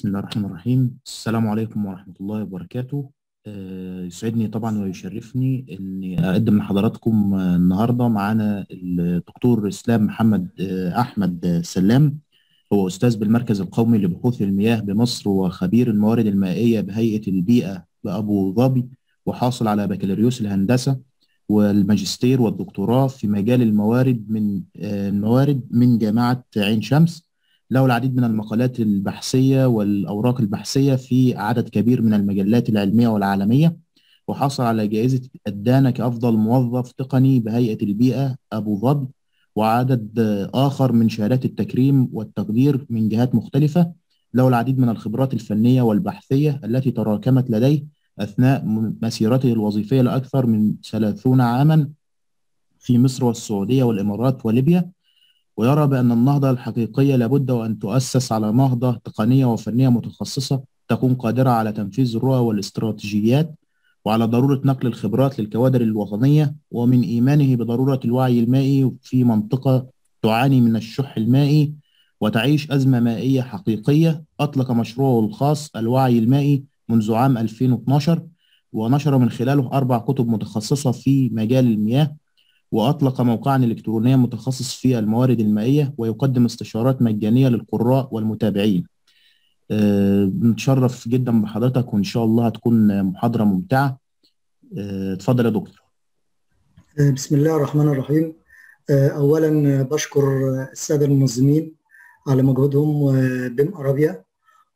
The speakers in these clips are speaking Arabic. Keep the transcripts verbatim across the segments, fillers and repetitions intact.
بسم الله الرحمن الرحيم. السلام عليكم ورحمة الله وبركاته. يسعدني طبعا ويشرفني اني اقدم لحضراتكم النهارده معانا الدكتور اسلام محمد احمد سلام، هو استاذ بالمركز القومي لبحوث المياه بمصر وخبير الموارد المائية بهيئة البيئة بأبو ظبي، وحاصل على بكالوريوس الهندسة والماجستير والدكتوراه في مجال الموارد من الموارد من جامعه عين شمس. له العديد من المقالات البحثية والأوراق البحثية في عدد كبير من المجلات العلمية والعالمية، وحصل على جائزة الدانة كأفضل موظف تقني بهيئة البيئة أبو ظبي، وعدد آخر من شهادات التكريم والتقدير من جهات مختلفة. له العديد من الخبرات الفنية والبحثية التي تراكمت لديه أثناء مسيرته الوظيفية لأكثر من ثلاثين عاما في مصر والسعودية والإمارات وليبيا، ويرى بأن النهضة الحقيقية لابد وأن تؤسس على نهضة تقنية وفنية متخصصة تكون قادرة على تنفيذ الرؤى والاستراتيجيات، وعلى ضرورة نقل الخبرات للكوادر الوطنية. ومن إيمانه بضرورة الوعي المائي في منطقة تعاني من الشح المائي وتعيش أزمة مائية حقيقية، أطلق مشروعه الخاص الوعي المائي منذ عام ألفين واثناشر، ونشر من خلاله أربع كتب متخصصة في مجال المياه، وأطلق موقعاً إلكترونياً متخصص في الموارد المائية، ويقدم استشارات مجانية للقراء والمتابعين. أه نتشرف جداً بحضرتك، وإن شاء الله هتكون محاضرة ممتعة. أه تفضل يا دكتور. بسم الله الرحمن الرحيم. أولاً بشكر السادة المنظمين على مجهودهم وبيم أرابيا،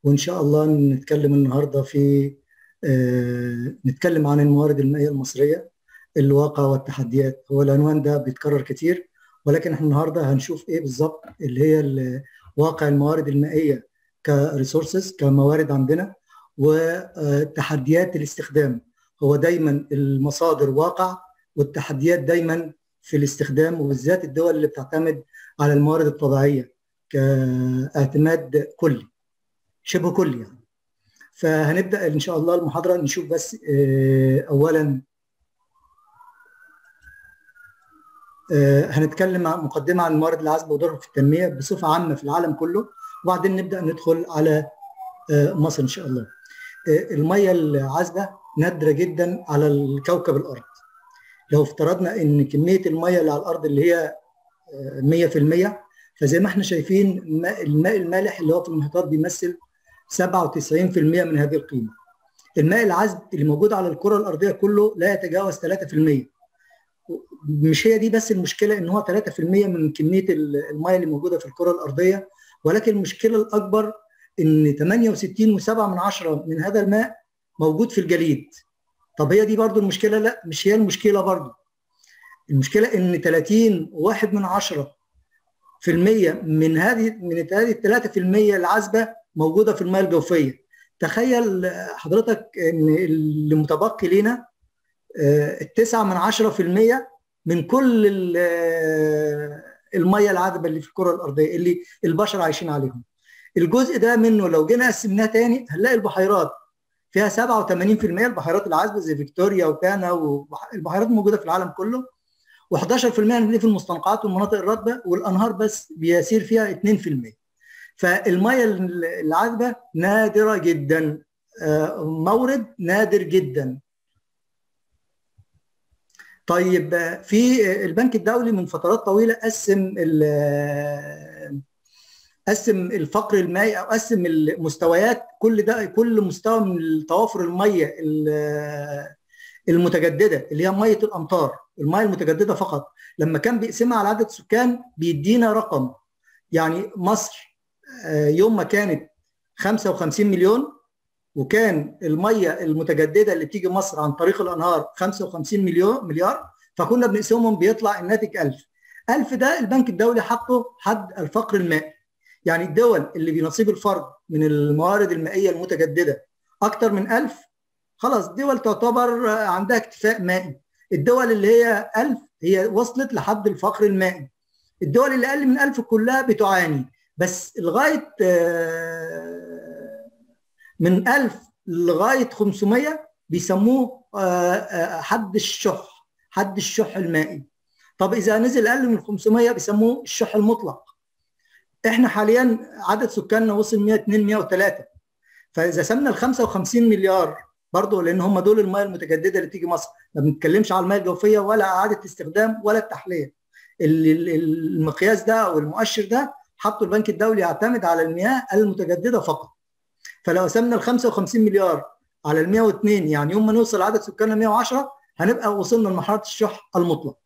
وإن شاء الله نتكلم النهاردة في أه نتكلم عن الموارد المائية المصرية، الواقع والتحديات. هو العنوان ده بيتكرر كتير، ولكن احنا النهارده هنشوف ايه بالظبط اللي هي واقع الموارد المائيه كريسورسز كموارد عندنا، وتحديات الاستخدام. هو دايما المصادر واقع، والتحديات دايما في الاستخدام، وبالذات الدول اللي بتعتمد على الموارد الطبيعيه كاعتماد كلي شبه كلي يعني. فهنبدا ان شاء الله المحاضره، نشوف بس اه اولا هنتكلم عن مقدمه عن موارد العذبه ودورها في التنميه بصفه عامه في العالم كله، وبعدين نبدا ندخل على مصر ان شاء الله. الميه العذبه نادره جدا على الكوكب الارض. لو افترضنا ان كميه الميه اللي على الارض اللي هي مية في المية، فزي ما احنا شايفين الماء المالح اللي هو في المحيطات بيمثل سبعة وتسعين في المية من هذه القيمه. الماء العذب اللي موجود على الكره الارضيه كله لا يتجاوز ثلاثة في المية. مش هي دي بس المشكله، ان هو ثلاثة في المية من كميه الميه اللي موجوده في الكره الارضيه، ولكن المشكله الاكبر ان ثمانية وستين فاصلة سبعة من هذا الماء موجود في الجليد. طب هي دي برضو المشكله؟ لا، مش هي المشكله برضو. المشكله ان ثلاثين فاصلة واحد من عشرة في المية من هذه من هذه ثلاثة في المية العذبه موجوده في الميه الجوفيه. تخيل حضرتك ان اللي متبقي لينا التسعة من عشرة في المية من كل المية العذبة اللي في الكرة الأرضية اللي البشر عايشين عليهم. الجزء ده منه لو جينا قسمناه تاني هنلاقي البحيرات فيها سبعة وثمانين في المية، البحيرات العذبة زي فيكتوريا وتانا، والبحيرات موجودة في العالم كله. وحداشر في المية اللي في المستنقعات والمناطق الرطبة، والأنهار بس بيسير فيها اثنين في المية. فالمية العذبة نادرة جدا، مورد نادر جدا. طيب، في البنك الدولي من فترات طويله قسم قسم الفقر المائي، او قسم المستويات. كل ده كل مستوى من توافر الميه المتجدده اللي هي ميه الامطار، الميه المتجدده فقط، لما كان بيقسمها على عدد السكان بيدينا رقم. يعني مصر يوم ما كانت خمسة وخمسين مليون، وكان الميه المتجدده اللي بتيجي مصر عن طريق الانهار خمسة وخمسين مليون مليار، فكنا بنقسمهم بيطلع الناتج ألف. ألف ده البنك الدولي حطه حد الفقر المائي. يعني الدول اللي بينصيب الفرد من الموارد المائيه المتجدده اكتر من ألف، خلاص دول تعتبر عندها اكتفاء مائي. الدول اللي هي ألف هي وصلت لحد الفقر المائي. الدول اللي اقل من ألف كلها بتعاني، بس لغايه من ألف لغايه خمسمية بيسموه حد الشح، حد الشح المائي. طب اذا نزل اقل من خمسمية بيسموه الشح المطلق. احنا حاليا عدد سكاننا وصل مية واتنين مية وتلاتة، فاذا سمنا ال خمسة وخمسين مليار برضه، لان هم دول المياه المتجدده اللي تيجي مصر، ما بنتكلمش على المياه الجوفيه ولا اعاده استخدام ولا التحليه. المقياس ده او المؤشر ده حطه البنك الدولي يعتمد على المياه المتجدده فقط. فلو قسمنا ال خمسة وخمسين مليار على ال مئة واثنين، يعني يوم ما نوصل عدد سكاننا مئة وعشرة هنبقى وصلنا لمرحله الشح المطلق.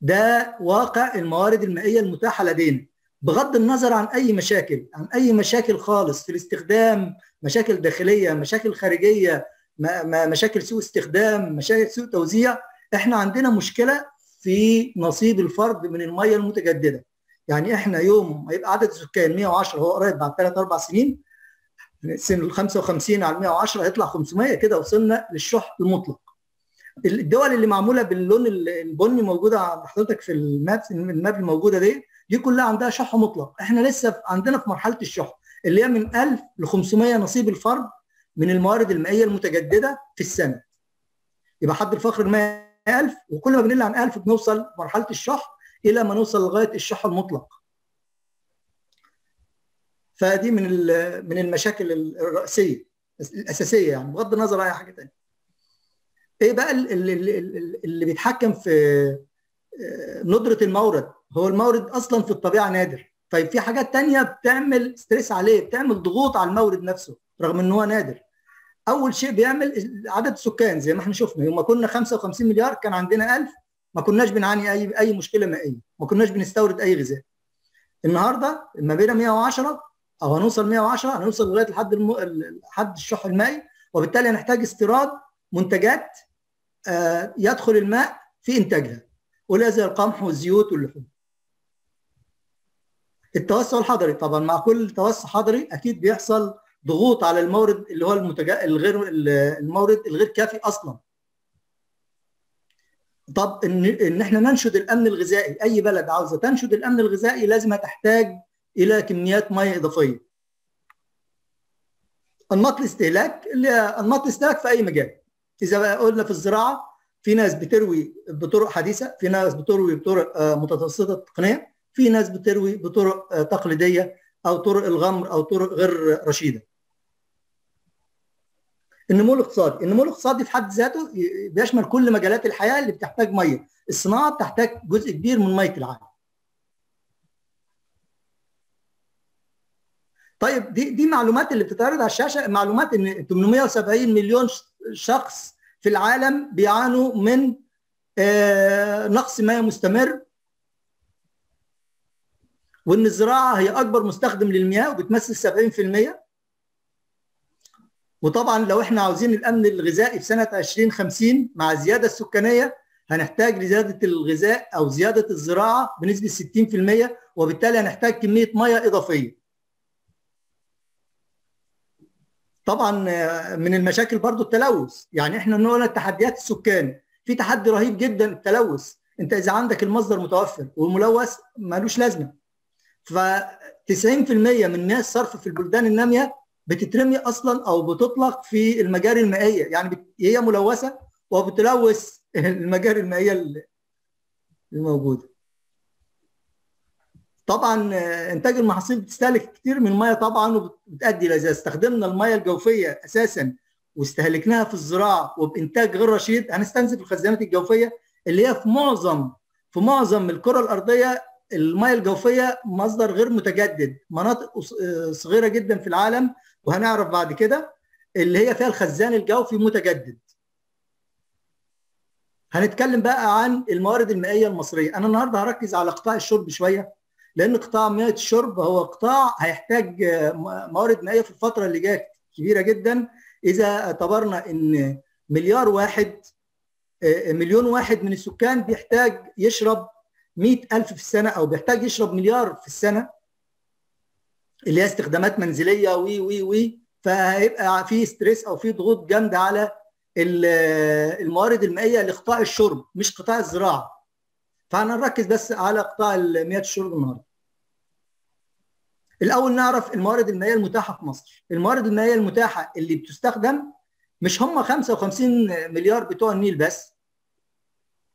ده واقع الموارد المائيه المتاحه لدينا، بغض النظر عن اي مشاكل، عن اي مشاكل خالص في الاستخدام، مشاكل داخليه، مشاكل خارجيه، مشاكل سوء استخدام، مشاكل سوء توزيع. احنا عندنا مشكله في نصيب الفرد من الميه المتجدده. يعني احنا يوم ما يبقى عدد السكان مئة وعشرة، هو قريب بعد ثلاث أربع سنين، سن ال خمسة وخمسين على مئة وعشرة هيطلع خمسمئة، كده وصلنا للشح المطلق. الدول اللي معموله باللون البني موجوده عند حضرتك في الماب، الماب الموجوده دي دي كلها عندها شح مطلق. احنا لسه عندنا في مرحله الشح اللي هي من ألف لخمسمئة نصيب الفرد من الموارد المائيه المتجدده في السنه. يبقى حد الفقر مئة ألف، وكل ما بنقل عن ألف بنوصل مرحله الشح الى ما نوصل لغايه الشح المطلق. فدي من من المشاكل الرئيسيه الاساسيه، يعني بغض النظر عن اي حاجه ثانيه. ايه بقى اللي, اللي بيتحكم في ندره المورد؟ هو المورد اصلا في الطبيعه نادر، طيب في حاجات ثانيه بتعمل ستريس عليه، بتعمل ضغوط على المورد نفسه رغم ان هو نادر. اول شيء بيعمل عدد السكان، زي ما احنا شفنا يوم ما كنا خمسة وخمسين مليار كان عندنا ألف، ما كناش بنعاني اي اي مشكله مائيه، ما كناش بنستورد اي غذاء. النهارده ما بين مئة وعشرة او هنوصل مئة وعشرة، هنوصل لغايه لحد المو... لحد الشح المائي، وبالتالي هنحتاج استيراد منتجات آه يدخل الماء في انتاجها، ولا زي القمح والزيوت واللحوم. التوسع الحضري، طبعا مع كل توسع حضري اكيد بيحصل ضغوط على المورد اللي هو المتجا الغير المورد الغير كافي اصلا. طب ان ان احنا ننشد الامن الغذائي، اي بلد عاوزه تنشد الامن الغذائي لازم هتحتاج الى كميات ميه اضافيه. انماط الاستهلاك، اللي انماط الاستهلاك في اي مجال. اذا بقى قلنا في الزراعه، في ناس بتروي بطرق حديثه، في ناس بتروي بطرق متوسطه التقنيه، في ناس بتروي بطرق تقليديه او طرق الغمر او طرق غير رشيده. النمو الاقتصادي، النمو الاقتصادي في حد ذاته بيشمل كل مجالات الحياه اللي بتحتاج ميه، الصناعه بتحتاج جزء كبير من ميه العالم. طيب دي دي معلومات اللي بتتعرض على الشاشه، معلومات ان ثمانمئة وسبعين مليون شخص في العالم بيعانوا من نقص مياه مستمر، وان الزراعه هي اكبر مستخدم للمياه وبتمثل سبعين بالمئة. وطبعا لو احنا عاوزين الامن الغذائي في سنه ألفين وخمسين مع الزياده السكانيه هنحتاج لزياده الغذاء او زياده الزراعه بنسبه ستين بالمئة، وبالتالي هنحتاج كميه مياه اضافيه. طبعا من المشاكل برضو التلوث، يعني احنا بنقول التحديات السكان، في تحدي رهيب جدا التلوث. انت اذا عندك المصدر متوفر والملوث مالوش لازمه، ف تسعين بالمئة من مياه الصرف في البلدان الناميه بتترمي اصلا او بتطلق في المجاري المائيه، يعني هي ملوثه وبتلوث المجاري المائيه الموجوده. طبعا انتاج المحاصيل بتستهلك كتير من الميه طبعا، وبتؤدي اذا استخدمنا الميه الجوفيه اساسا واستهلكناها في الزراعه وبانتاج غير رشيد هنستنزف الخزانات الجوفيه، اللي هي في معظم في معظم الكره الارضيه الميه الجوفيه مصدر غير متجدد، مناطق صغيره جدا في العالم وهنعرف بعد كده اللي هي فيها الخزان الجوفي متجدد. هنتكلم بقى عن الموارد المائيه المصريه. انا النهارده هركز على قطاع الشرب شويه، لان قطاع مياه الشرب هو قطاع هيحتاج موارد مائيه في الفتره اللي جايه كبيره جدا، اذا اعتبرنا ان مليار واحد مليون واحد من السكان بيحتاج يشرب مئة ألف في السنه، او بيحتاج يشرب مليار في السنه، اللي هي استخدامات منزليه وي وي وي فهيبقى في ستريس او في ضغوط جامده على الموارد المائيه لقطاع الشرب مش قطاع الزراعه. فانا نركز بس على قطاع مياه الشرب النهارده. الاول نعرف الموارد المائيه المتاحه في مصر. الموارد المائيه المتاحه اللي بتستخدم مش هم خمسة وخمسين مليار بتوع النيل بس.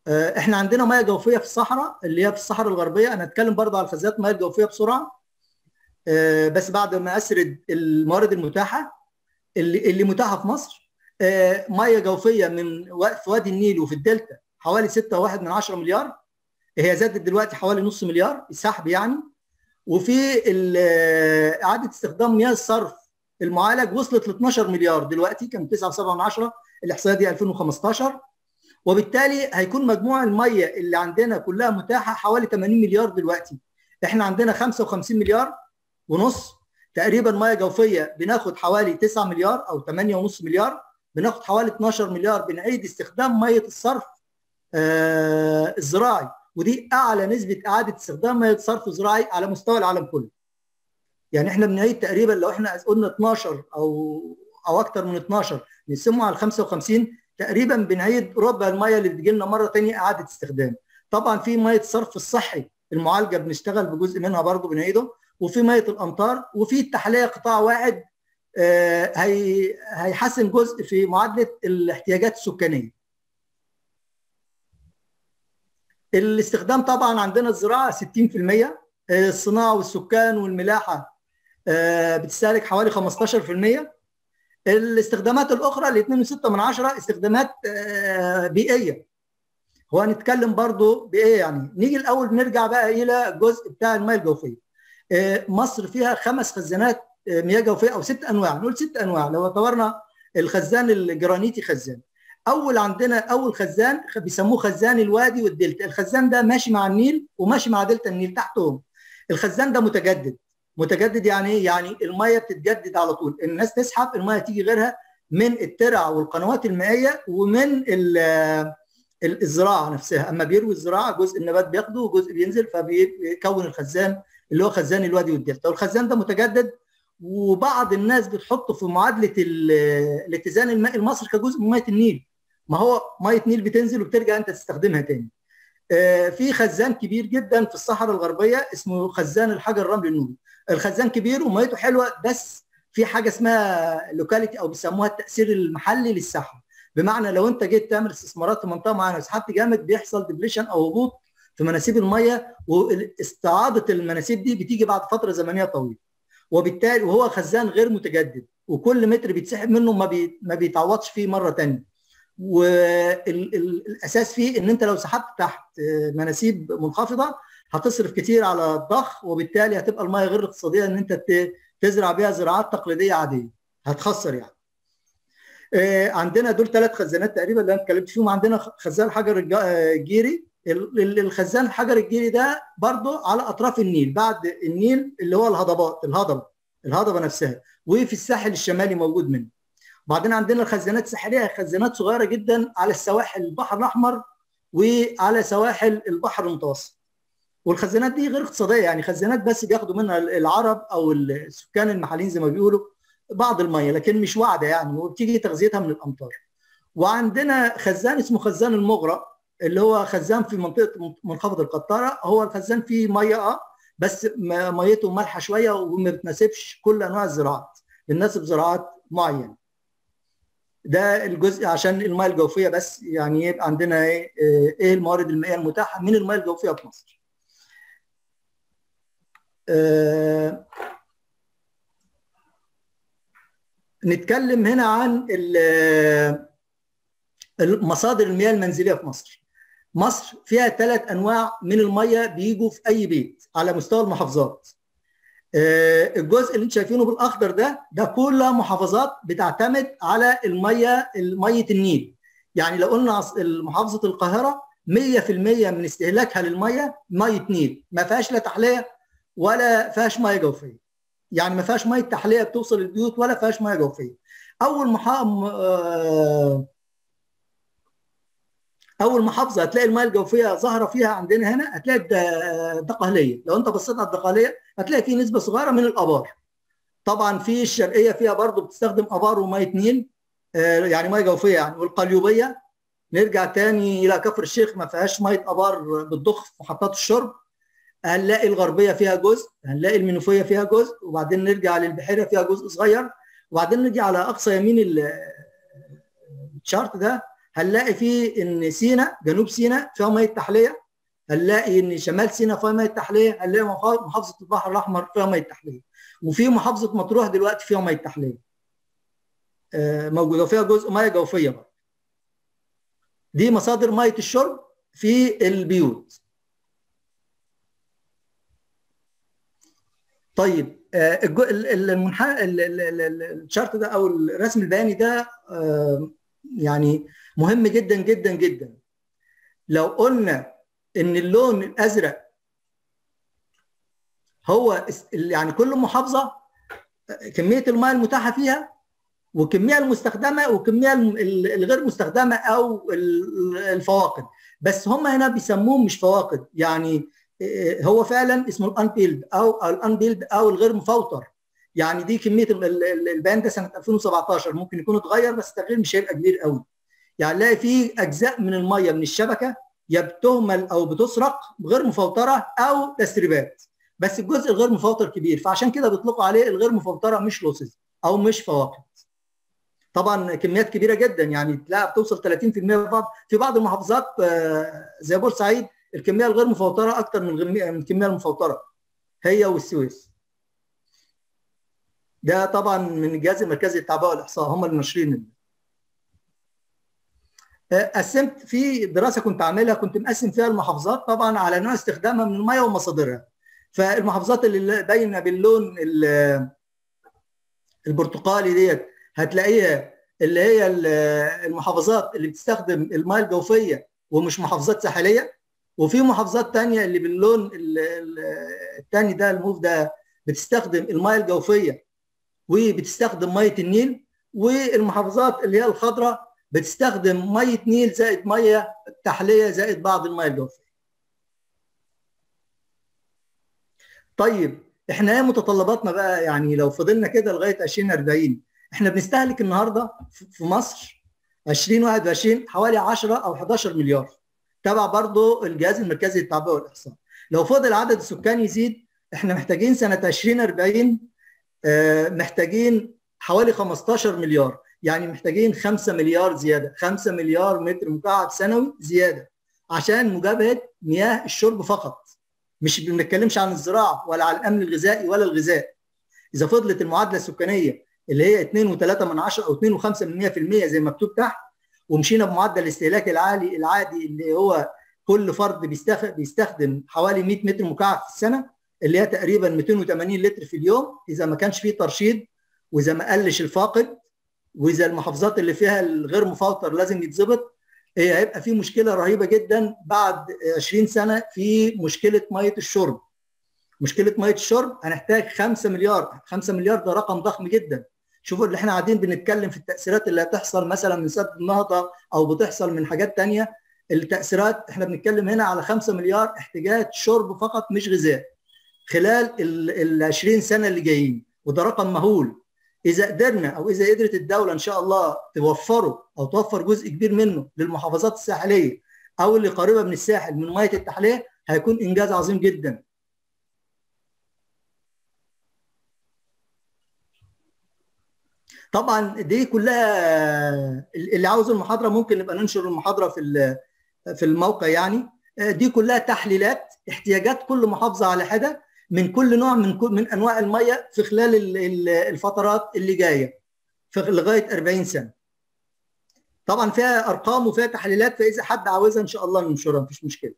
احنا عندنا مياه جوفيه في الصحراء، اللي هي في الصحراء الغربيه. انا هتكلم برضه على الخزانات المياه الجوفيه بسرعه، بس بعد ما اسرد الموارد المتاحه. اللي اللي متاحه في مصر. آه ميه جوفيه من في وادي النيل وفي الدلتا حوالي ستة وواحد من عشرة مليار، هي زادت دلوقتي حوالي نص مليار السحب يعني. وفي اعاده استخدام مياه الصرف المعالج وصلت ل اتناشر مليار دلوقتي، كان تسعة وسبعة من عشرة الاحصائيه دي ألفين وخمستاشر. وبالتالي هيكون مجموع الميه اللي عندنا كلها متاحه حوالي تمانين مليار دلوقتي، احنا عندنا خمسة وخمسين مليار ونص تقريبا ميه جوفيه، بناخد حوالي تسعة مليار او تمانية ونص مليار، بناخد حوالي اتناشر مليار بنعيد استخدام ميه الصرف آه الزراعي، ودي اعلى نسبه اعاده استخدام ميه الصرف الزراعي على مستوى العالم كله. يعني احنا بنعيد تقريبا لو احنا قلنا اتناشر او او اكتر من اتناشر نقسمه على خمسة وخمسين تقريبا بنعيد ربع الميه اللي بتجي لنا مره ثانيه اعاده استخدام. طبعا في ميه الصرف الصحي المعالجه بنشتغل بجزء منها برضه بنعيده، وفي ميه الامطار، وفي التحليه قطاع واحد آه هي هيحسن جزء في معادله الاحتياجات السكانيه. الاستخدام طبعا عندنا الزراعه ستين في المية، الصناعه والسكان والملاحه بتستهلك حوالي خمستاشر في المية. الاستخدامات الاخرى ال اتنين فاصلة ستة استخدامات بيئيه، وهنتكلم برضو بايه يعني. نيجي الاول نرجع بقى الى الجزء بتاع المياه الجوفيه. مصر فيها خمس خزانات مياه جوفيه او ست انواع، نقول ست انواع لو اعتبرنا الخزان الجرانيتي خزان. اول عندنا اول خزان بيسموه خزان الوادي والدلتا، الخزان ده ماشي مع النيل وماشي مع دلتا النيل تحتهم. الخزان ده متجدد، متجدد يعني ايه؟ يعني الميه بتتجدد على طول، الناس تسحب الميه تيجي غيرها من الترع والقنوات المائيه ومن الزراعه نفسها، اما بيروي الزراعه جزء النبات بياخده وجزء بينزل فبيكون الخزان اللي هو خزان الوادي والدلتا، والخزان ده متجدد. وبعض الناس بتحطه في معادله الاتزان المائي المصري كجزء من ميه النيل، ما هو ميه نيل بتنزل وبترجع انت تستخدمها تاني. في خزان كبير جدا في الصحراء الغربيه اسمه خزان الحجر الرملي النوبي، الخزان كبير وميته حلوه، بس في حاجه اسمها لوكاليتي او بيسموها التاثير المحلي للسحب، بمعنى لو انت جيت تعمل استثمارات في منطقه معينه وسحبت جامد بيحصل ديبليشن او هبوط في مناسيب الميه، واستعاضه المناسيب دي بتيجي بعد فتره زمنيه طويله، وبالتالي وهو خزان غير متجدد وكل متر بيتسحب منه ما بي ما بيتعوضش فيه مره ثانيه. والاساس فيه ان انت لو سحبت تحت مناسيب منخفضه هتصرف كتير على الضخ، وبالتالي هتبقى الميه غير اقتصاديه ان انت تزرع بيها زراعات تقليديه عاديه، هتخسر يعني. عندنا دول ثلاث خزانات تقريبا اللي انا اتكلمت فيهم. عندنا خزان الحجر الجيري، الخزان الحجر الجيري ده برضه على اطراف النيل، بعد النيل اللي هو الهضبات الهضبه الهضبه نفسها، وفي الساحل الشمالي موجود منه. بعدين عندنا الخزانات الساحليه، خزانات صغيره جدا على السواحل البحر الاحمر وعلى سواحل البحر المتوسط. والخزانات دي غير اقتصاديه، يعني خزانات بس بياخدوا منها العرب او السكان المحليين زي ما بيقولوا بعض الميه، لكن مش واعده يعني، وبتيجي تغذيتها من الامطار. وعندنا خزان اسمه خزان المغرى اللي هو خزان في منطقه منخفض القطاره، هو الخزان فيه ميه اه بس ميته مالحه شويه وما بتناسبش كل انواع الزراعات، بتناسب زراعات معينه. ده الجزء عشان المياه الجوفيه بس، يعني يبقى عندنا ايه ايه الموارد المائيه المتاحه من المياه الجوفيه في مصر. أه نتكلم هنا عن مصادر المياه المنزليه في مصر. مصر فيها ثلاث انواع من المياه بيجوا في اي بيت على مستوى المحافظات. الجزء اللي انتم شايفينه بالاخضر ده ده كلها محافظات بتعتمد على الميه ميه النيل، يعني لو قلنا محافظه القاهره مية في المية من استهلاكها للميه ميه نيل، ما فيهاش لا تحليه ولا فيهاش ميه جوفيه، يعني ما فيهاش ميه تحليه بتوصل البيوت ولا فيهاش ميه جوفيه. اول محا... اول محافظه هتلاقي المياه الجوفيه ظاهره فيها عندنا هنا هتلاقي الدقهليه، لو انت بصيت على الدقهليه هتلاقي في نسبه صغيره من الابار. طبعا في الشرقيه فيها برضو بتستخدم ابار وميه نيل يعني ميه جوفيه يعني، والقليوبيه نرجع تاني الى كفر الشيخ ما فيهاش ميه ابار بتضخ في محطات الشرب. هنلاقي الغربيه فيها جزء، هنلاقي المنوفيه فيها جزء، وبعدين نرجع للبحيره فيها جزء صغير، وبعدين نرجع على اقصى يمين الشارت ده هنلاقي فيه ان سيناء جنوب سيناء فيها ميه تحليه، هنلاقي ان شمال سيناء فيها ميه تحليه، هنلاقي محافظه البحر الاحمر فيها ميه تحليه، وفي محافظه مطروح دلوقتي فيها ميه تحليه. موجوده وفيها جزء ميه جوفيه برضه. دي مصادر ميه الشرب في البيوت. طيب المنحنى الشارت ده او الرسم البياني ده يعني مهم جدا جدا جدا. لو قلنا ان اللون الازرق هو يعني كل محافظه كميه المياه المتاحه فيها وكميه المستخدمه وكميه الغير مستخدمه او الفواقد، بس هم هنا بيسموهم مش فواقد، يعني هو فعلا اسمه الانبيلد او الانبيلد او الغير مفوتر. يعني دي كميه البيان ده سنه ألفين وسبعطاشر، ممكن يكون اتغير بس التغيير مش هيبقى كبير قوي. يعني تلاقي في اجزاء من الميه من الشبكه يا بتهمل او بتسرق غير مفوتره او تسريبات، بس الجزء الغير مفوتر كبير، فعشان كده بيطلقوا عليه الغير مفوتره مش لوسز او مش فواقد. طبعا كميات كبيره جدا، يعني تلاقي بتوصل ثلاثين بالمية في بعض في بعض المحافظات زي بورسعيد الكميه الغير مفوتره اكتر من من الكميه المفوتره هي والسويس. ده طبعا من الجهاز المركزي للتعبئه والاحصاء، هم اللي ناشرين. قسمت في دراسه كنت عاملها، كنت مقسم فيها المحافظات طبعا على نوع استخدامها من الميه ومصادرها. فالمحافظات اللي باينه باللون البرتقالي ديت هتلاقيها اللي هي المحافظات اللي بتستخدم الميه الجوفيه ومش محافظات ساحليه، وفي محافظات ثانيه اللي باللون الثاني ده الموف ده بتستخدم الميه الجوفيه وبتستخدم ميه النيل، والمحافظات اللي هي الخضراء بتستخدم ميه نيل زائد ميه تحليه زائد بعض الميه الجوفيه. طيب احنا ايه متطلباتنا بقى؟ يعني لو فضلنا كده لغايه ألفين وأربعين احنا بنستهلك النهارده في مصر ألفين وواحد وعشرين حوالي عشرة او حداشر مليار، تبع برضه الجهاز المركزي للتعبئه والاحصاء. لو فضل عدد السكان يزيد احنا محتاجين سنه ألفين وأربعين اه محتاجين حوالي خمستاشر مليار، يعني محتاجين خمسة مليار زياده، خمسة مليار متر مكعب سنوي زياده عشان مجابهه مياه الشرب فقط. مش بنتكلمش عن الزراعه ولا عن الامن الغذائي ولا الغذاء. اذا فضلت المعادله السكانيه اللي هي اتنين وتلاتة من عشرة او اتنين وخمسة من مية زي ما مكتوب تحت، ومشينا بمعدل الاستهلاك العالي العادي اللي هو كل فرد بيستخدم حوالي مية متر مكعب في السنه اللي هي تقريبا ميتين وتمانين لتر في اليوم، اذا ما كانش فيه ترشيد واذا ما قلش الفاقد واذا المحافظات اللي فيها الغير مفوتر لازم يتظبط، هيبقى في مشكله رهيبه جدا بعد عشرين سنه في مشكله ميه الشرب. مشكله ميه الشرب هنحتاج خمسة مليار، خمسة مليار ده رقم ضخم جدا. شوفوا اللي احنا قاعدين بنتكلم في التاثيرات اللي هتحصل مثلا من سد النهضه او بتحصل من حاجات ثانيه، التاثيرات احنا بنتكلم هنا على خمسة مليار احتياجات شرب فقط مش غذاء خلال ال عشرين سنه اللي جايين، وده رقم مهول. اذا قدرنا او اذا قدرت الدوله ان شاء الله توفره او توفر جزء كبير منه للمحافظات الساحليه او اللي قريبه من الساحل من ميه التحليه، هيكون انجاز عظيم جدا. طبعا دي كلها اللي عاوز المحاضره ممكن نبقى ننشر المحاضره في في الموقع. يعني دي كلها تحليلات احتياجات كل محافظه على حده من كل نوع من من انواع الميه في خلال الفترات اللي جايه في لغايه أربعين سنه. طبعا فيها ارقام وفيها تحليلات، فاذا حد عاوزها ان شاء الله ننشرها مفيش مشكله.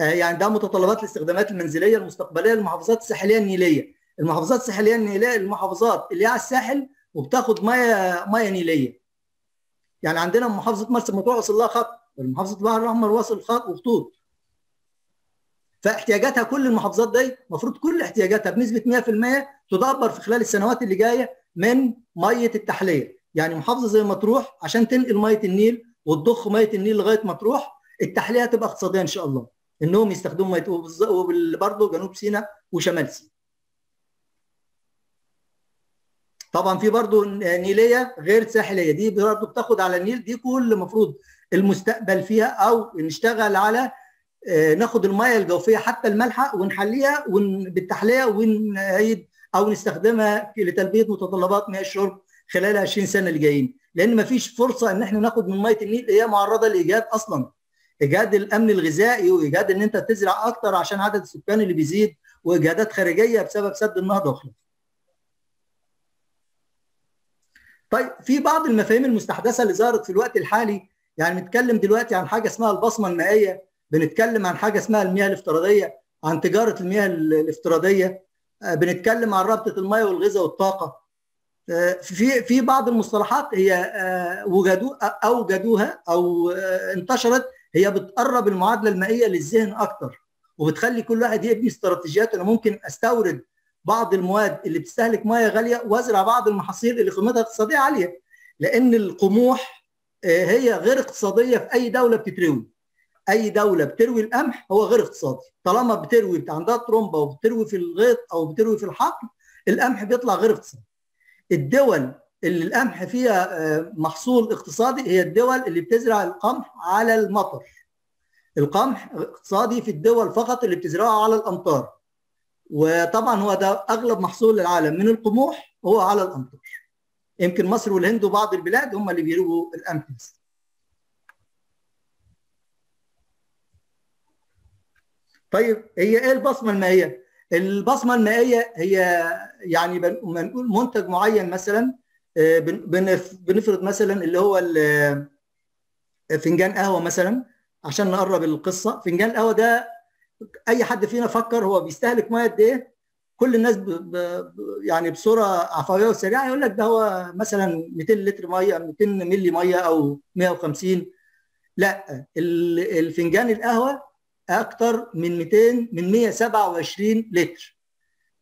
يعني ده متطلبات الاستخدامات المنزليه المستقبليه للمحافظات الساحليه النيليه. المحافظات الساحليه النيليه المحافظات اللي على الساحل وبتاخد ميه ميه نيليه. يعني عندنا محافظه مرسى مطروح وصل لها خط، محافظه البحر الاحمر وصل خط وخطوط. فاحتياجاتها كل المحافظات دي المفروض كل احتياجاتها بنسبه مية بالمية تدبر في خلال السنوات اللي جايه من ميه التحليه. يعني محافظه زي مطروح عشان تنقل ميه النيل وتضخ ميه النيل لغايه مطروح، التحليه هتبقى اقتصاديه ان شاء الله انهم يستخدموا ميه، وبرضه جنوب سيناء وشمال سيناء. طبعا في برضه نيليه غير ساحليه، دي برضه بتاخد على النيل، دي كل المفروض المستقبل فيها او نشتغل على ناخد الميه الجوفيه حتى المالحه ونحليها بالتحليه ونعيد او نستخدمها لتلبيه متطلبات مياه الشرب خلال عشرين سنه اللي جايين، لان مفيش فرصه ان احنا ناخد من ميه النيل، هي معرضه لايجاد اصلا. ايجاد الامن الغذائي وايجاد ان انت تزرع اكتر عشان عدد السكان اللي بيزيد، وايجادات خارجيه بسبب سد النهضه وخلافه. طيب في بعض المفاهيم المستحدثه اللي ظهرت في الوقت الحالي، يعني بنتكلم دلوقتي عن حاجه اسمها البصمه المائيه، بنتكلم عن حاجه اسمها المياه الافتراضيه، عن تجاره المياه الافتراضيه، بنتكلم عن رابطه المياه والغذاء والطاقه. في في بعض المصطلحات هي وجدوا اوجدوها او انتشرت، هي بتقرب المعادله المائيه للذهن اكتر، وبتخلي كل واحد يبني استراتيجيات. انا ممكن استورد بعض المواد اللي بتستهلك ميه غاليه وازرع بعض المحاصيل اللي قيمتها اقتصاديه عاليه، لان القموح هي غير اقتصاديه في اي دوله بتتروي. اي دوله بتروي القمح هو غير اقتصادي، طالما بتروي عندها ترمبه وبتروي في الغيط او بتروي في الحقل، القمح بيطلع غير اقتصادي. الدول اللي القمح فيها محصول اقتصادي هي الدول اللي بتزرع القمح على المطر. القمح اقتصادي في الدول فقط اللي بتزرعه على الامطار، وطبعا هو ده اغلب محصول العالم من القموح هو على الامطار. يمكن مصر والهند وبعض البلاد هم اللي بيرووا القمح. طيب هي ايه البصمه المائيه؟ البصمه المائيه هي يعني بنقول منتج معين، مثلا بنفرض مثلا اللي هو فنجان قهوه مثلا عشان نقرب القصه. فنجان القهوه ده اي حد فينا فكر هو بيستهلك ميه قد ايه؟ كل الناس ب ب يعني بصوره عفويه وسريعه يقول لك ده هو مثلا مئتين لتر ميه، مئتين مللي ميه او مئة وخمسين. لا، الفنجان القهوه اكتر من مئتين، من مئة وسبعة وعشرين لتر.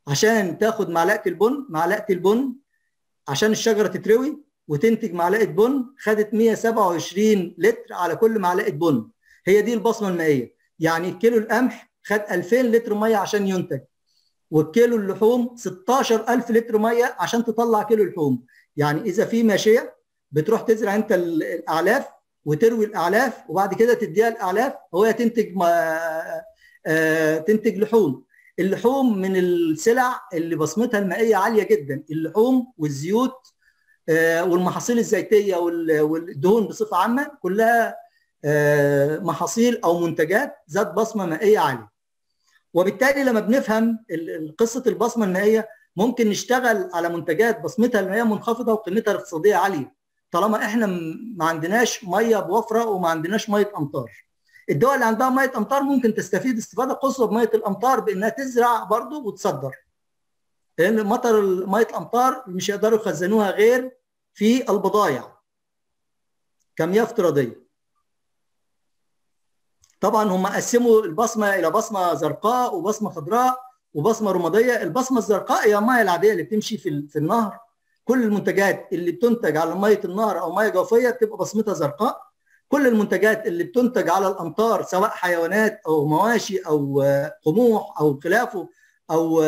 عشان تاخد معلقه البن، معلقه البن عشان الشجره تتروي وتنتج معلقه بن، خدت مئة وسبعة وعشرين لتر على كل معلقه بن. هي دي البصمه المائيه. يعني الكيلو القمح خد ألفين لتر ميه عشان ينتج، والكيلو اللحوم ستاشر ألف لتر ميه عشان تطلع كيلو لحوم. يعني اذا في ماشيه بتروح تزرع انت الاعلاف وتروي الاعلاف وبعد كده تديها الاعلاف، هو تنتج تنتج لحوم. اللحوم من السلع اللي بصمتها المائيه عاليه جدا، اللحوم والزيوت والمحاصيل الزيتيه والدهون بصفه عامه كلها محاصيل او منتجات ذات بصمه مائيه عاليه. وبالتالي لما بنفهم قصه البصمه المائيه ممكن نشتغل على منتجات بصمتها المائيه منخفضه وقيمتها الاقتصاديه عاليه، طالما احنا ما عندناش ميه بوفره وما عندناش ميه امطار. الدول اللي عندها ميه امطار ممكن تستفيد استفاده قصوى بميه الامطار بانها تزرع برضه وتصدر، لان مطر ميه الامطار مش هيقدروا يخزنوها غير في البضايع كمياه افتراضيه. طبعا هم قسموا البصمه الى بصمه زرقاء وبصمه خضراء وبصمه رماديه. البصمه الزرقاء هي الميه العاديه اللي بتمشي في في النهر، كل المنتجات اللي بتنتج على ميه النهر او ميه جوفيه بتبقى بصمتها زرقاء. كل المنتجات اللي بتنتج على الامطار سواء حيوانات او مواشي او قموح او خلافه او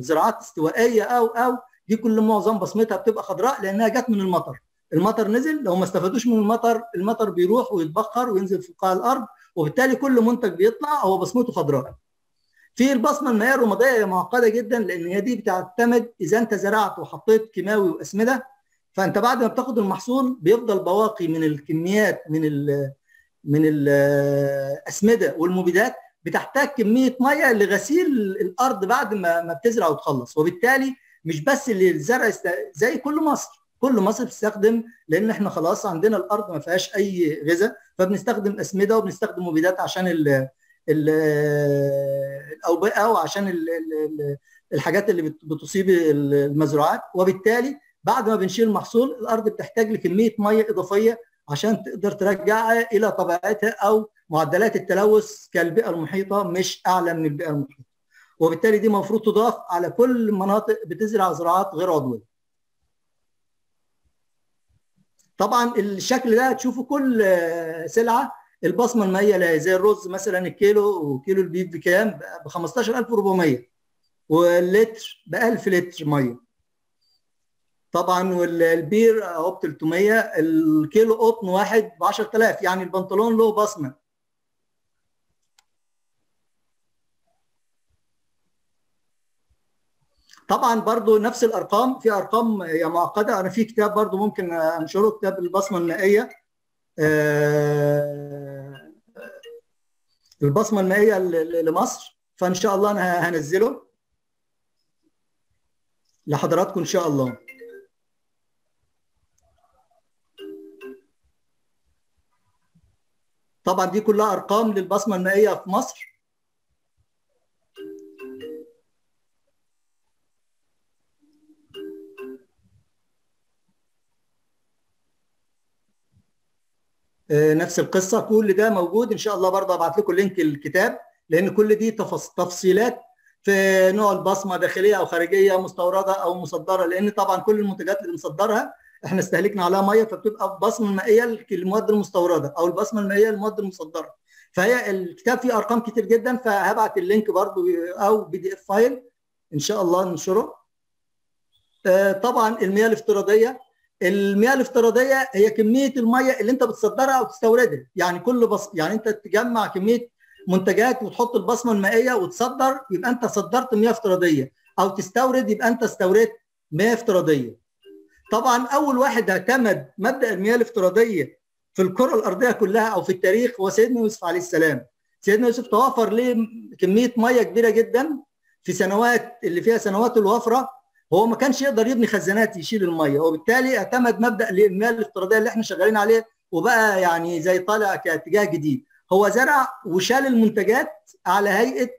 زراعات استوائيه او او دي كل معظم بصمتها بتبقى خضراء لانها جت من المطر. المطر نزل، لو ما استفادوش من المطر المطر بيروح ويتبخر وينزل في قاع الارض، وبالتالي كل منتج بيطلع هو بصمته خضراء. في البصمه المائيه الرماديه معقده جدا، لان هي دي بتعتمد اذا انت زرعت وحطيت كيماوي واسمده، فانت بعد ما بتاخد المحصول بيفضل بواقي من الكميات من ال من الاسمده والمبيدات، بتحتاج كميه ميه لغسيل الارض بعد ما ما بتزرع وتخلص. وبالتالي مش بس للزرع زي كل مصر، كل مصر بتستخدم، لان احنا خلاص عندنا الارض ما فيهاش اي غذاء، فبنستخدم اسمده وبنستخدم مبيدات عشان ال الاوبئه وعشان الحاجات اللي بتصيب المزروعات. وبالتالي بعد ما بنشيل المحصول الارض بتحتاج لكميه ميه اضافيه عشان تقدر ترجعها الى طبيعتها، او معدلات التلوث كالبيئه المحيطه مش اعلى من البيئه المحيطه. وبالتالي دي المفروض تضاف على كل مناطق بتزرع زراعات غير عضويه. طبعا الشكل ده هتشوفوا كل سلعه البصمه المائيه لها، زي الرز مثلا الكيلو وكيلو البيض بكام؟ ب خمستاشر ألف وأربعمية، واللتر ب ألف لتر ميه. طبعا والبير اهو ب تلتمية، الكيلو قطن واحد ب عشرة آلاف، يعني البنطلون له بصمه. طبعا برضو نفس الارقام، في ارقام يا معقده، انا في كتاب برضو ممكن انشره، كتاب البصمه المائيه. آه البصمه المائيه لمصر، فان شاء الله انا هنزله لحضراتكم ان شاء الله. طبعا دي كلها ارقام للبصمه المائيه في مصر. نفس القصه، كل ده موجود ان شاء الله. برضه ابعت لكم لينك الكتاب، لان كل دي تفصيلات في نوع البصمه، داخليه او خارجيه، مستورده او مصدره، لان طبعا كل المنتجات اللي بنصدرها احنا استهلكنا عليها ميه، فبتبقى البصمه المائيه المواد المستورده او البصمه المائيه المواد المصدره. فهي الكتاب فيه ارقام كتير جدا، فهبعت اللينك برضه او بي دي اف فايل ان شاء الله ننشره. طبعا المياه الافتراضيه، المياه الافتراضيه هي كميه الميه اللي انت بتصدرها او تستوردها، يعني كل بص يعني انت تجمع كميه منتجات وتحط البصمه المائيه وتصدر، يبقى انت صدرت مياه افتراضيه، او تستورد يبقى انت استوردت مياه افتراضيه. طبعا اول واحد اعتمد مبدا المياه الافتراضيه في الكره الارضيه كلها او في التاريخ هو سيدنا يوسف عليه السلام. سيدنا يوسف توفر ليه كميه ميه كبيره جدا في سنوات اللي فيها سنوات الوفره، هو ما كانش يقدر يبني خزانات يشيل الميه، وبالتالي اعتمد مبدا المياه الافتراضيه اللي احنا شغالين عليه، وبقى يعني زي طالع كاتجاه جديد. هو زرع وشال المنتجات على هيئه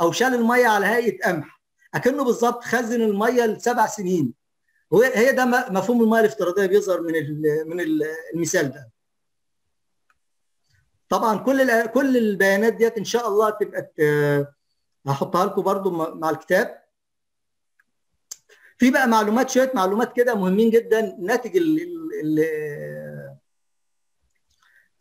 او شال الميه على هيئه قمح، اكنه بالظبط خزن الميه لسبع سنين. هي ده مفهوم المياه الافتراضيه بيظهر من من المثال ده. طبعا كل كل البيانات ديت ان شاء الله تبقى هحطها لكم برضو مع الكتاب. في بقى معلومات، شويه معلومات كده مهمين جدا ناتج ال ال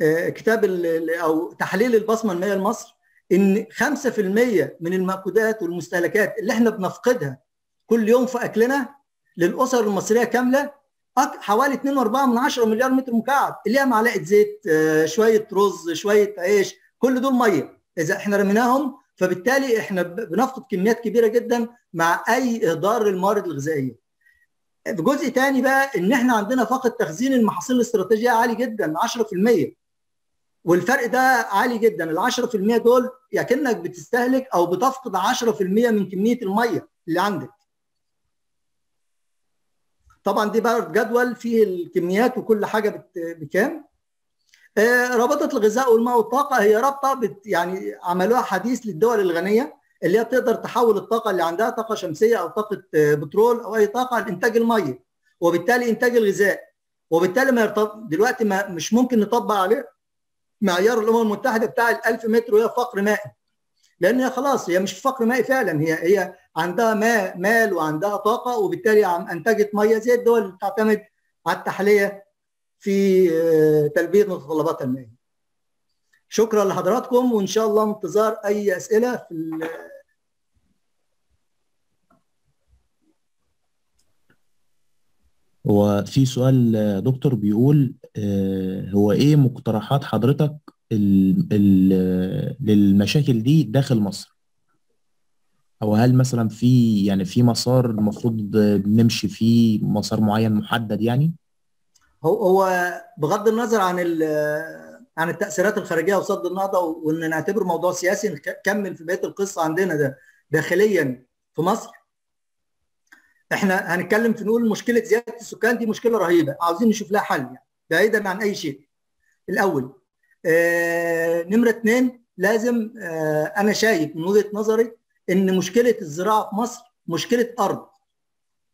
ال كتاب ال او تحليل البصمه المائيه لمصر، ان خمسة بالمئة من المأكولات والمستهلكات اللي احنا بنفقدها كل يوم في اكلنا للاسر المصريه كامله حوالي اتنين واربعة من عشرة مليار متر مكعب، اللي هي معلقه زيت، شويه رز، شويه عيش، كل دول ميه. اذا احنا رميناهم فبالتالي احنا بنفقد كميات كبيره جدا مع اي اهدار الموارد الغذائيه. جزء ثاني بقى ان احنا عندنا فقد تخزين المحاصيل الاستراتيجيه عالي جدا عشرة بالمئة، والفرق ده عالي جدا. ال عشرة بالمئة دول يكنك بتستهلك او بتفقد عشرة بالمئة من كميه الميه اللي عندك. طبعا دي بقى جدول فيه الكميات وكل حاجه بكام. رابطة الغذاء والماء والطاقة هي رابطة بت يعني عملوها حديث للدول الغنية، اللي هي تقدر تحول الطاقة اللي عندها طاقة شمسية أو طاقة بترول أو أي طاقة لإنتاج المية، وبالتالي إنتاج الغذاء، وبالتالي ما دلوقتي ما مش ممكن نطبق عليه معيار الأمم المتحدة بتاع ال ألف متر وهي فقر مائي، لأن هي خلاص هي مش فقر مائي فعلا، هي هي عندها ماء مال وعندها طاقة، وبالتالي عم أنتجت مية زي الدول اللي بتعتمد على التحلية في تلبية متطلبات المائية. شكرا لحضراتكم، وإن شاء الله انتظار أي أسئلة في ال... وفي سؤال دكتور بيقول هو إيه مقترحات حضرتك ال... ال... للمشاكل دي داخل مصر؟ أو هل مثلا في يعني في مسار المفروض نمشي فيه، مسار معين محدد يعني؟ هو بغض النظر عن عن التأثيرات الخارجية وسد النهضة، وإن نعتبره موضوع سياسي نكمل في بقية القصة عندنا ده داخليا في مصر. احنا هنتكلم في نقول مشكلة زيادة السكان دي مشكلة رهيبة، عاوزين نشوف لها حل يعني بعيدا عن أي شيء. الأول آه نمرة اتنين، لازم آه أنا شايف من وجهة نظري إن مشكلة الزراعة في مصر مشكلة أرض.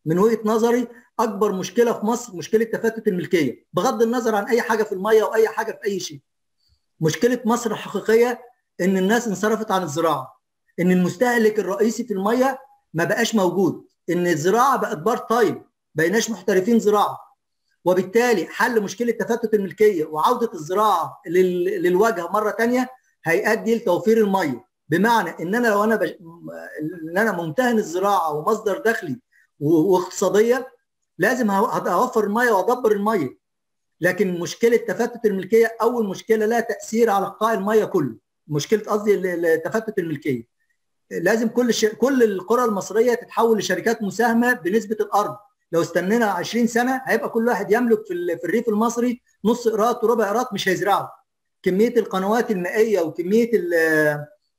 من وجهة نظري اكبر مشكله في مصر مشكله تفتت الملكيه، بغض النظر عن اي حاجه في الميه واي حاجه في اي شيء. مشكله مصر الحقيقيه ان الناس انصرفت عن الزراعه، ان المستهلك الرئيسي في الميه ما بقاش موجود، ان الزراعه بقت بارت تايم، بقيناش محترفين زراعه، وبالتالي حل مشكله تفتت الملكيه وعوده الزراعه للواجهه مره ثانيه هيؤدي لتوفير الميه. بمعنى ان انا لو انا بج... ان انا ممتهن الزراعه ومصدر دخلي واقتصاديه، لازم اوفر الميه وادبر الميه. لكن مشكله تفتت الملكيه اول مشكله لها تاثير على قطاع الميه كله، مشكله قصدي تفتت الملكيه. لازم كل ش... كل القرى المصريه تتحول لشركات مساهمه بنسبه الارض. لو استنينا عشرين سنة هيبقى كل واحد يملك في, ال... في الريف المصري نص قراط وربع قراط، مش هيزرعوا. كميه القنوات المائيه وكميه ال...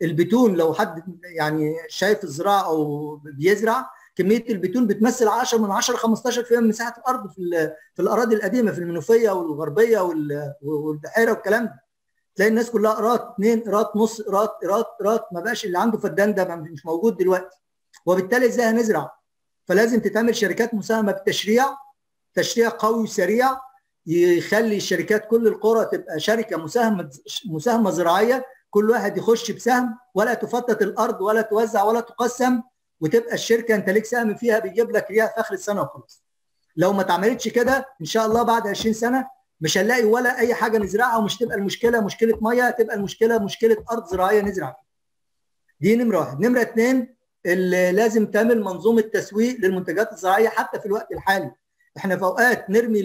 البتون، لو حد يعني شايف الزراعه او بيزرع، كميه البتون بتمثل عشرة من عشرة خمستاشر بالمئة من مساحه الارض في, في الاراضي القديمه في المنوفيه والغربيه والبحيره والكلام ده. تلاقي الناس كلها قراط، اثنين قراط، نص قراط، قراط قراط، ما بقاش اللي عنده فدان ده مش موجود دلوقتي. وبالتالي ازاي هنزرع؟ فلازم تتعمل شركات مساهمه بالتشريع، تشريع قوي وسريع يخلي الشركات كل القرى تبقى شركه مساهمه مساهمه زراعيه، كل واحد يخش بسهم، ولا تفتت الارض ولا توزع ولا تقسم، وتبقى الشركه انت ليك سهم فيها بيجيب لك ريال في اخر السنه وخلاص. لو ما اتعملتش كده ان شاء الله بعد عشرين سنه مش هنلاقي ولا اي حاجه نزرعها، ومش تبقى المشكله مشكله ميه، تبقى المشكله مشكله ارض زراعيه نزرع فيها. دي نمره واحد. نمره اثنين، اللي لازم تعمل منظومه تسويق للمنتجات الزراعيه حتى في الوقت الحالي. احنا في اوقات نرمي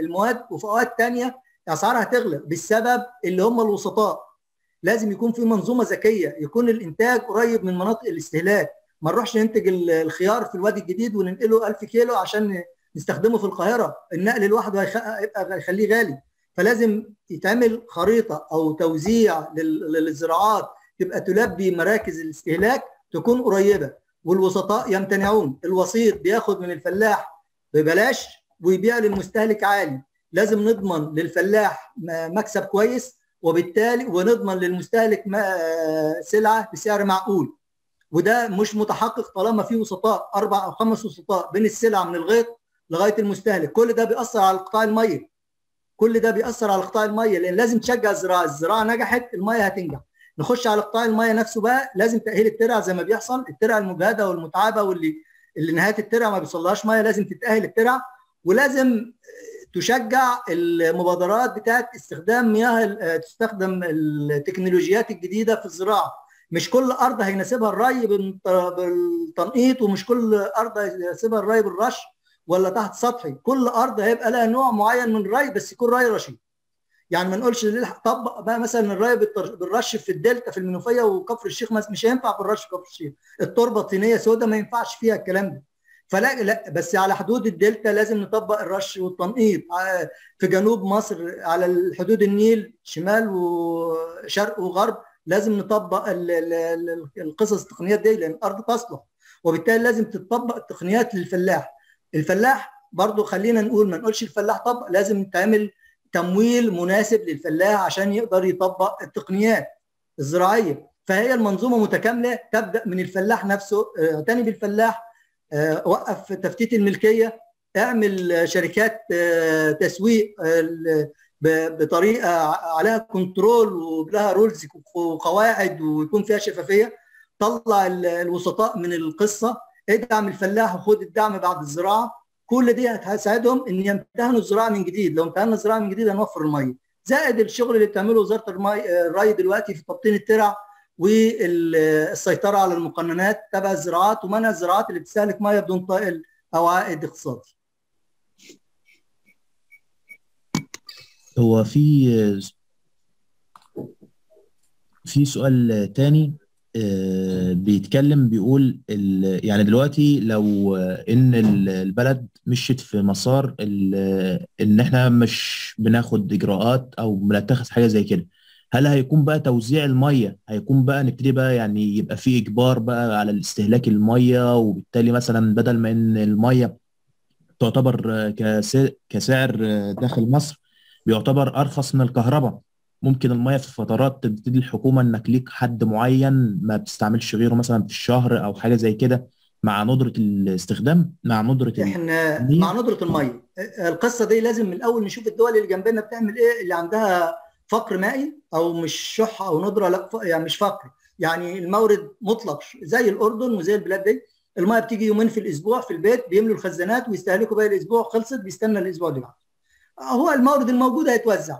المواد وفي اوقات ثانيه اسعارها تغلى بسبب اللي هم الوسطاء. لازم يكون في منظومه ذكيه، يكون الانتاج قريب من مناطق الاستهلاك، ما نروحش ننتج الخيار في الوادي الجديد وننقله ألف كيلو عشان نستخدمه في القاهره، النقل لوحده هيبقى هيخليه غالي. فلازم يتعمل خريطه او توزيع للزراعات تبقى تلبي مراكز الاستهلاك، تكون قريبه، والوسطاء يمتنعون. الوسيط بياخد من الفلاح ببلاش ويبيع للمستهلك عالي، لازم نضمن للفلاح مكسب كويس، وبالتالي ونضمن للمستهلك سلعه بسعر معقول. وده مش متحقق طالما في وسطاء، اربع او خمس وسطاء بين السلعه من الغيط لغايه المستهلك. كل ده بيأثر على قطاع الميه، كل ده بيأثر على قطاع الميه، لان لازم تشجع الزراعه، الزراعه نجحت الميه هتنجح. نخش على قطاع الميه نفسه بقى، لازم تأهيل الترع زي ما بيحصل، الترع المجهده والمتعبه واللي اللي نهايه الترع ما بيوصلهاش ميه، لازم تتأهل الترع. ولازم تشجع المبادرات بتاعت استخدام مياه، تستخدم التكنولوجيات الجديده في الزراعه. مش كل ارض هيناسبها الري بالتنقيط، ومش كل ارض هيناسبها الري بالرش ولا تحت سطحي، كل ارض هيبقى لها نوع معين من الري، بس يكون ري رشيد. يعني ما نقولش طبق بقى مثلا الري بالرش في الدلتا في المنوفيه وكفر الشيخ، مش هينفع بالرش في كفر الشيخ، التربه طينيه سوداء ما ينفعش فيها الكلام ده. فلا لا، بس على حدود الدلتا لازم نطبق الرش والتنقيط. في جنوب مصر على حدود النيل شمال وشرق وغرب لازم نطبق القصص التقنيات دي، لان الارض تصلح، وبالتالي لازم تطبق التقنيات للفلاح. الفلاح برضو خلينا نقول ما نقولش الفلاح طبق، لازم تعمل تمويل مناسب للفلاح عشان يقدر يطبق التقنيات الزراعيه. فهي المنظومه متكامله، تبدا من الفلاح نفسه، اعتني بالفلاح، وقف تفتيت الملكيه، اعمل شركات تسويق بطريقه عليها كنترول ولها رولز وقواعد ويكون فيها شفافيه. طلع الوسطاء من القصه، ادعم الفلاح وخد الدعم بعد الزراعه. كل دي هتساعدهم ان يمتهنوا الزراعه من جديد. لو امتهنا الزراعه من جديد هنوفر الميه، زائد الشغل اللي بتعمله وزاره الري دلوقتي في تبطين الترع والسيطره على المقننات تبع الزراعات، ومنع الزراعات اللي بتستهلك ميه بدون طائل او عائد اقتصادي. هو في في سؤال تاني بيتكلم، بيقول يعني دلوقتي لو ان البلد مشيت في مسار ان احنا مش بناخد اجراءات او بنتخذ حاجه زي كده، هل هيكون بقى توزيع الميه هيكون بقى نبتدي بقى يعني يبقى في اجبار بقى على استهلاك الميه، وبالتالي مثلا بدل ما ان الميه تعتبر كسعر داخل مصر بيعتبر ارخص من الكهرباء، ممكن الميه في فترات تبتدي الحكومه انك ليك حد معين ما بتستعملش غيره مثلا في الشهر او حاجه زي كده، مع ندره الاستخدام، مع ندره احنا المية. مع ندره الميه القصه دي لازم من الاول نشوف الدول اللي جنبنا بتعمل ايه، اللي عندها فقر مائي او مش شح او ندره، لا يعني مش فقر، يعني المورد مطلق، زي الاردن وزي البلاد دي الميه بتيجي يومين في الاسبوع في البيت، بيملوا الخزانات ويستهلكوا بقى الاسبوع، خلصت بيستنى الاسبوع اللي بعده. هو المورد الموجود هيتوزع.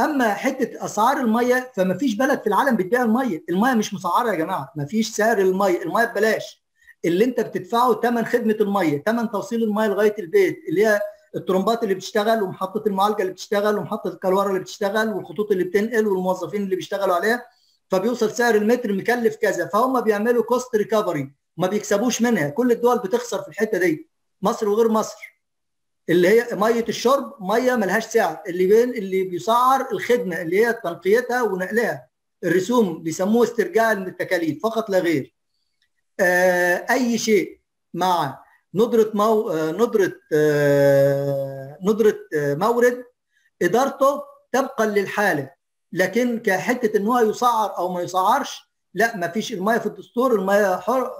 اما حته اسعار الميه فما فيش بلد في العالم بتبيع الميه، الميه مش مسعره يا جماعه، ما فيش سعر الميه، الميه ببلاش. اللي انت بتدفعه ثمن خدمه الميه، ثمن توصيل الميه لغايه البيت، اللي هي الترمبات اللي بتشتغل ومحطه المعالجه اللي بتشتغل ومحطه الكلوره اللي بتشتغل والخطوط اللي بتنقل والموظفين اللي بيشتغلوا عليها، فبيوصل سعر المتر مكلف كذا، فهم بيعملوا كوست ريكفري، ما بيكسبوش منها. كل الدول بتخسر في الحته دي، مصر وغير مصر. اللي هي ميه الشرب ميه ملهاش سعر، اللي بين اللي بيسعر الخدمه اللي هي تنقيتها ونقلها، الرسوم بيسموه استرجاع التكاليف فقط لا غير. آه اي شيء مع ندره مو ندره آه ندره آه مورد ادارته تبقى للحاله، لكن كحته ان هو يسعر او ما يسعرش لا، ما فيش. المايه في الدستور، المايه حر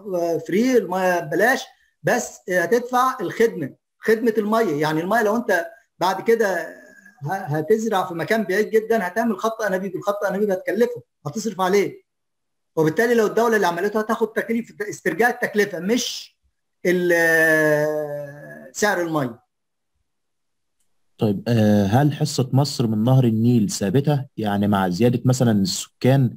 فري، المايه ببلاش، بس هتدفع الخدمه، خدمه المايه. يعني المايه لو انت بعد كده هتزرع في مكان بعيد جدا هتعمل خط انابيب، الخط انابيب هتكلفه، هتصرف عليه، وبالتالي لو الدوله اللي عملته هتاخد تكليف استرجاع التكلفه مش سعر المايه. طيب هل حصه مصر من نهر النيل ثابته؟ يعني مع زياده مثلا السكان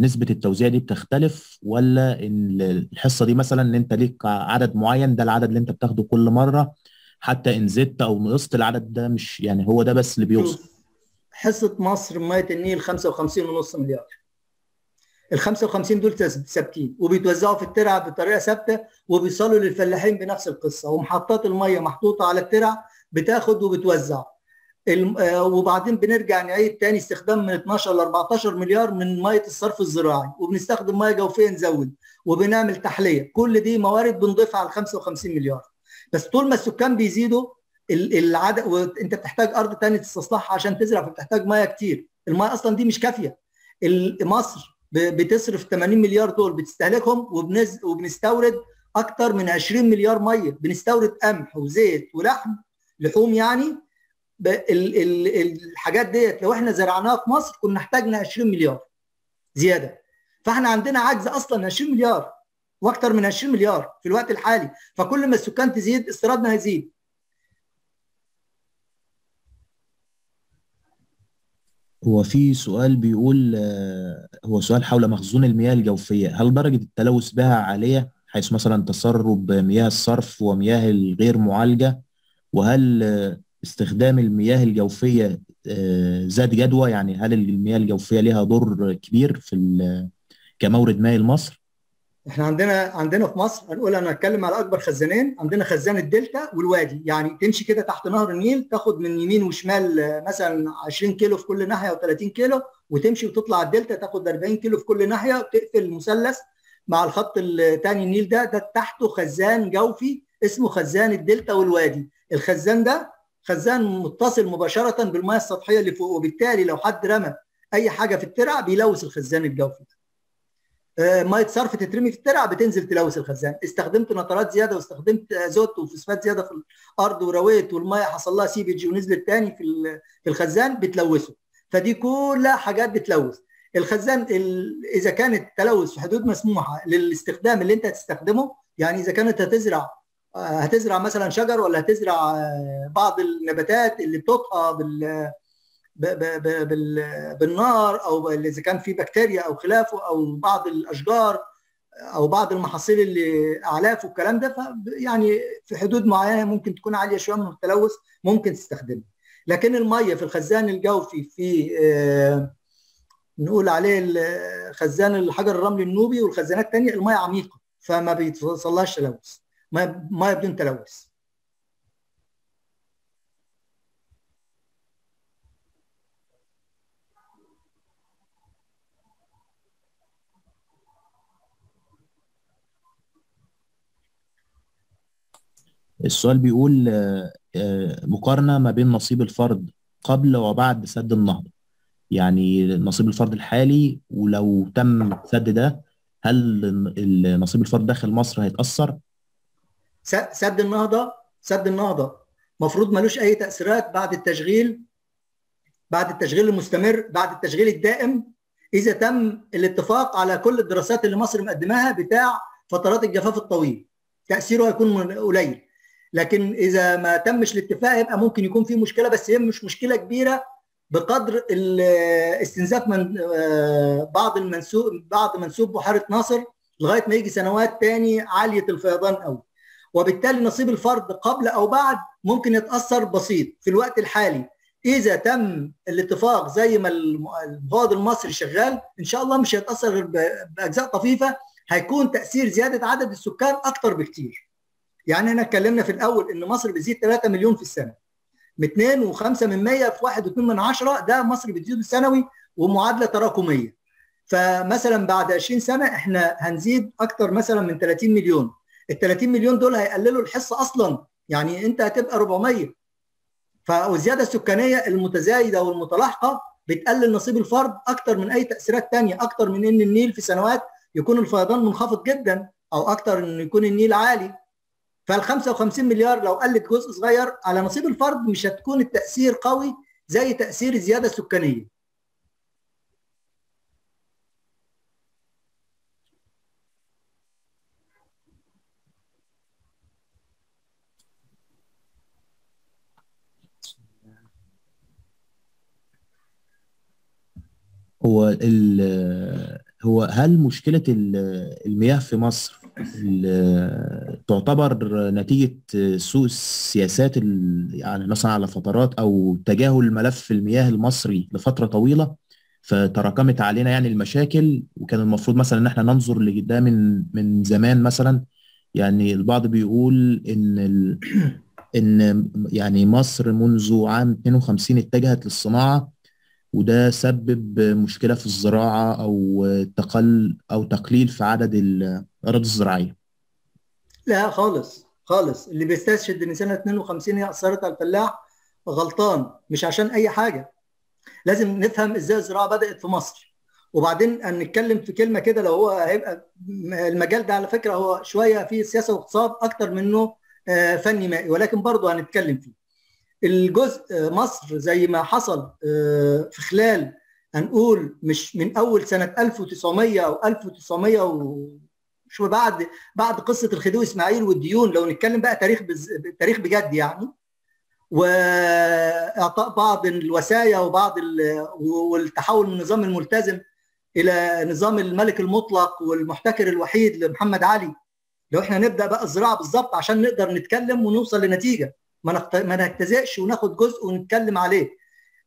نسبه التوزيع دي بتختلف، ولا ان الحصه دي مثلا ان انت ليك عدد معين ده العدد اللي انت بتاخده كل مره، حتى ان زدت او نقصت العدد ده مش يعني هو ده بس اللي بيوصل؟ حصه مصر من ميه النيل خمسة وخمسين ونص مليار. ال خمسة وخمسين دول ثابتين وبيتوزعوا في الترع بطريقه ثابته، وبيصلوا للفلاحين بنفس القصه، ومحطات الميه محطوطه على الترع بتاخد وبتوزع. وبعدين بنرجع نعيد تاني استخدام من اتناشر لاربعتاشر مليار من ميه الصرف الزراعي، وبنستخدم ميه جوفيه نزود، وبنعمل تحليه، كل دي موارد بنضيفها على ال خمسة وخمسين مليار. بس طول ما السكان بيزيدوا العدد، وانت بتحتاج ارض تاني تستصلحها عشان تزرع، فبتحتاج ميه كتير، الميه اصلا دي مش كافيه. مصر بتصرف تمانين مليار دول بتستهلكهم، وبنز... وبنستورد اكتر من عشرين مليار ميه، بنستورد قمح وزيت ولحم، لحوم يعني. الحاجات ديت لو احنا زرعناها في مصر كنا احتاجنا عشرين مليار زياده، فاحنا عندنا عجز اصلا عشرين مليار واكتر من عشرين مليار في الوقت الحالي. فكل ما السكان تزيد استيرادنا هيزيد. هو في سؤال بيقول، هو سؤال حول مخزون المياه الجوفيه، هل درجه التلوث بها عاليه حيث مثلا تسرب مياه الصرف ومياه الغير معالجه؟ وهل استخدام المياه الجوفيه زاد جدوى؟ يعني هل المياه الجوفيه ليها ضرر كبير في كمورد مائي لمصر؟ احنا عندنا عندنا في مصر هنقول، انا هتكلم على اكبر خزانين عندنا، خزان الدلتا والوادي. يعني تمشي كده تحت نهر النيل تاخد من يمين وشمال مثلا عشرين كيلو في كل ناحيه او تلاتين كيلو، وتمشي وتطلع على الدلتا تاخد اربعين كيلو في كل ناحيه، وتقفل المثلث مع الخط الثاني النيل ده ده تحته خزان جوفي اسمه خزان الدلتا والوادي. الخزان ده خزان متصل مباشره بالمياه السطحيه اللي فوق، وبالتالي لو حد رمى اي حاجه في الترع بيلوث الخزان الجوفي. ميه صرف تترمي في الترع بتنزل تلوث الخزان. استخدمت نترات زياده، واستخدمت ازوت وفوسفات زياده في الارض، ورويت والميه حصل لها سيبج ونزلت تاني في في الخزان بتلوثه. فدي كلها حاجات بتلوث الخزان. ال... اذا كان التلوث في حدود مسموحه للاستخدام اللي انت هتستخدمه، يعني اذا كانت هتزرع هتزرع مثلا شجر، ولا هتزرع بعض النباتات اللي بتطهى بال بالنار، او اذا كان في بكتيريا او خلافه، او بعض الاشجار او بعض المحاصيل اللي اعلافه والكلام ده، يعني في حدود معينه ممكن تكون عاليه شويه من التلوث ممكن تستخدمه. لكن الميه في الخزان الجوفي، في آه نقول عليه خزان الحجر الرملي النوبي والخزانات الثانيه، الميه عميقه فما بيتوصلهاش تلوث، ميه بدون تلوث. السؤال بيقول مقارنة ما بين نصيب الفرد قبل وبعد سد النهضة، يعني نصيب الفرد الحالي ولو تم السد ده هل نصيب الفرد داخل مصر هيتأثر؟ سد النهضة سد النهضة مفروض ملوش أي تأثيرات بعد التشغيل، بعد التشغيل المستمر، بعد التشغيل الدائم، إذا تم الاتفاق على كل الدراسات اللي مصر مقدماها بتاع فترات الجفاف الطويل، تأثيره هيكون قليل. لكن اذا ما تمش الاتفاق يبقى ممكن يكون في مشكله، بس هي مش مشكله كبيره بقدر الاستنزاف من بعض المنسوب بعض منسوب بحيره ناصر لغايه ما يجي سنوات تاني عاليه الفيضان قوي. وبالتالي نصيب الفرد قبل او بعد ممكن يتاثر بسيط في الوقت الحالي، اذا تم الاتفاق زي ما المفوض المصري شغال ان شاء الله مش هيتاثر باجزاء طفيفه. هيكون تاثير زياده عدد السكان اكتر بكتير. يعني احنا اتكلمنا في الاول ان مصر بتزيد تلاتة مليون في السنه، من اتنين وخمسة من مية في واحد واتنين من عشرة، ده مصر بتزيد السنوي ومعادله تراكميه. فمثلا بعد عشرين سنة احنا هنزيد اكتر مثلا من تلاتين مليون، ال تلاتين مليون دول هيقللوا الحصه اصلا، يعني انت هتبقى اربعمية. فالزياده السكانيه المتزايده والمتلاحقه بتقلل نصيب الفرد اكتر من اي تاثيرات ثانيه، اكتر من ان النيل في سنوات يكون الفيضان منخفض جدا او اكتر ان يكون النيل عالي. فال خمسة وخمسين مليار لو قلت جزء صغير على نصيب الفرد مش هتكون التاثير قوي زي تاثير الزياده السكانيه. هو هو هل مشكلة المياه في مصر تعتبر نتيجة سوء السياسات يعني مثلا على فترات أو تجاهل ملف المياه المصري لفترة طويلة فتراكمت علينا يعني المشاكل، وكان المفروض مثلا إن احنا ننظر لده من من زمان مثلا؟ يعني البعض بيقول إن ال إن يعني مصر منذ عام اتنين وخمسين اتجهت للصناعة وده سبب مشكلة في الزراعة أو تقل أو تقليل في عدد الأراضي الزراعية. لا خالص خالص، اللي بيستشهد إن سنة اتنين وخمسين هي أثرت على الفلاح غلطان، مش عشان أي حاجة. لازم نفهم إزاي الزراعة بدأت في مصر، وبعدين هنتكلم في كلمة كده لو هو هيبقى المجال ده على فكرة هو شوية فيه سياسة واقتصاد أكتر منه فني مائي، ولكن برضه هنتكلم فيه. الجزء مصر زي ما حصل في خلال هنقول مش من اول سنه ألف وتسعمية او ألف وتسعمية وشو بعد بعد قصه الخديوي اسماعيل والديون، لو نتكلم بقى تاريخ تاريخ بجد يعني، واعطاء بعض الوصايا وبعض والتحول من النظام الملتزم الى نظام الملك المطلق والمحتكر الوحيد لمحمد علي. لو احنا نبدا بقى الزراعه بالظبط عشان نقدر نتكلم ونوصل لنتيجه، ما نهتزقش وناخد جزء ونتكلم عليه.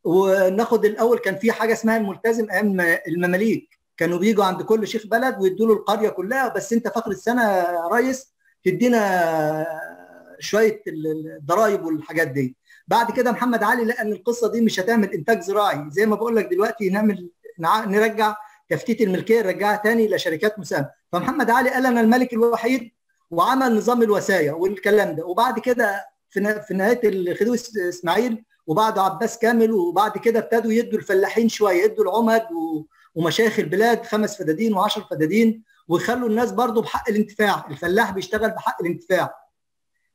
وناخد الاول كان في حاجه اسمها الملتزم ايام المماليك، كانوا بيجوا عند كل شيخ بلد ويدوا له القريه كلها، بس انت في اخر السنه يا ريس تدينا شويه الضرايب والحاجات دي. بعد كده محمد علي لقى ان القصه دي مش هتعمل انتاج زراعي، زي ما بقول لك دلوقتي نعمل نرجع تفتيت الملكيه نرجعها تاني لشركات مساهمه، فمحمد علي قال انا الملك الوحيد وعمل نظام الوصايا والكلام ده. وبعد كده في نهايه الخديوي اسماعيل وبعده عباس كامل، وبعد كده ابتدوا يدوا الفلاحين شويه، يدوا العمد ومشايخ البلاد خمس فدادين وعشر فدادين، ويخلوا الناس برضه بحق الانتفاع، الفلاح بيشتغل بحق الانتفاع.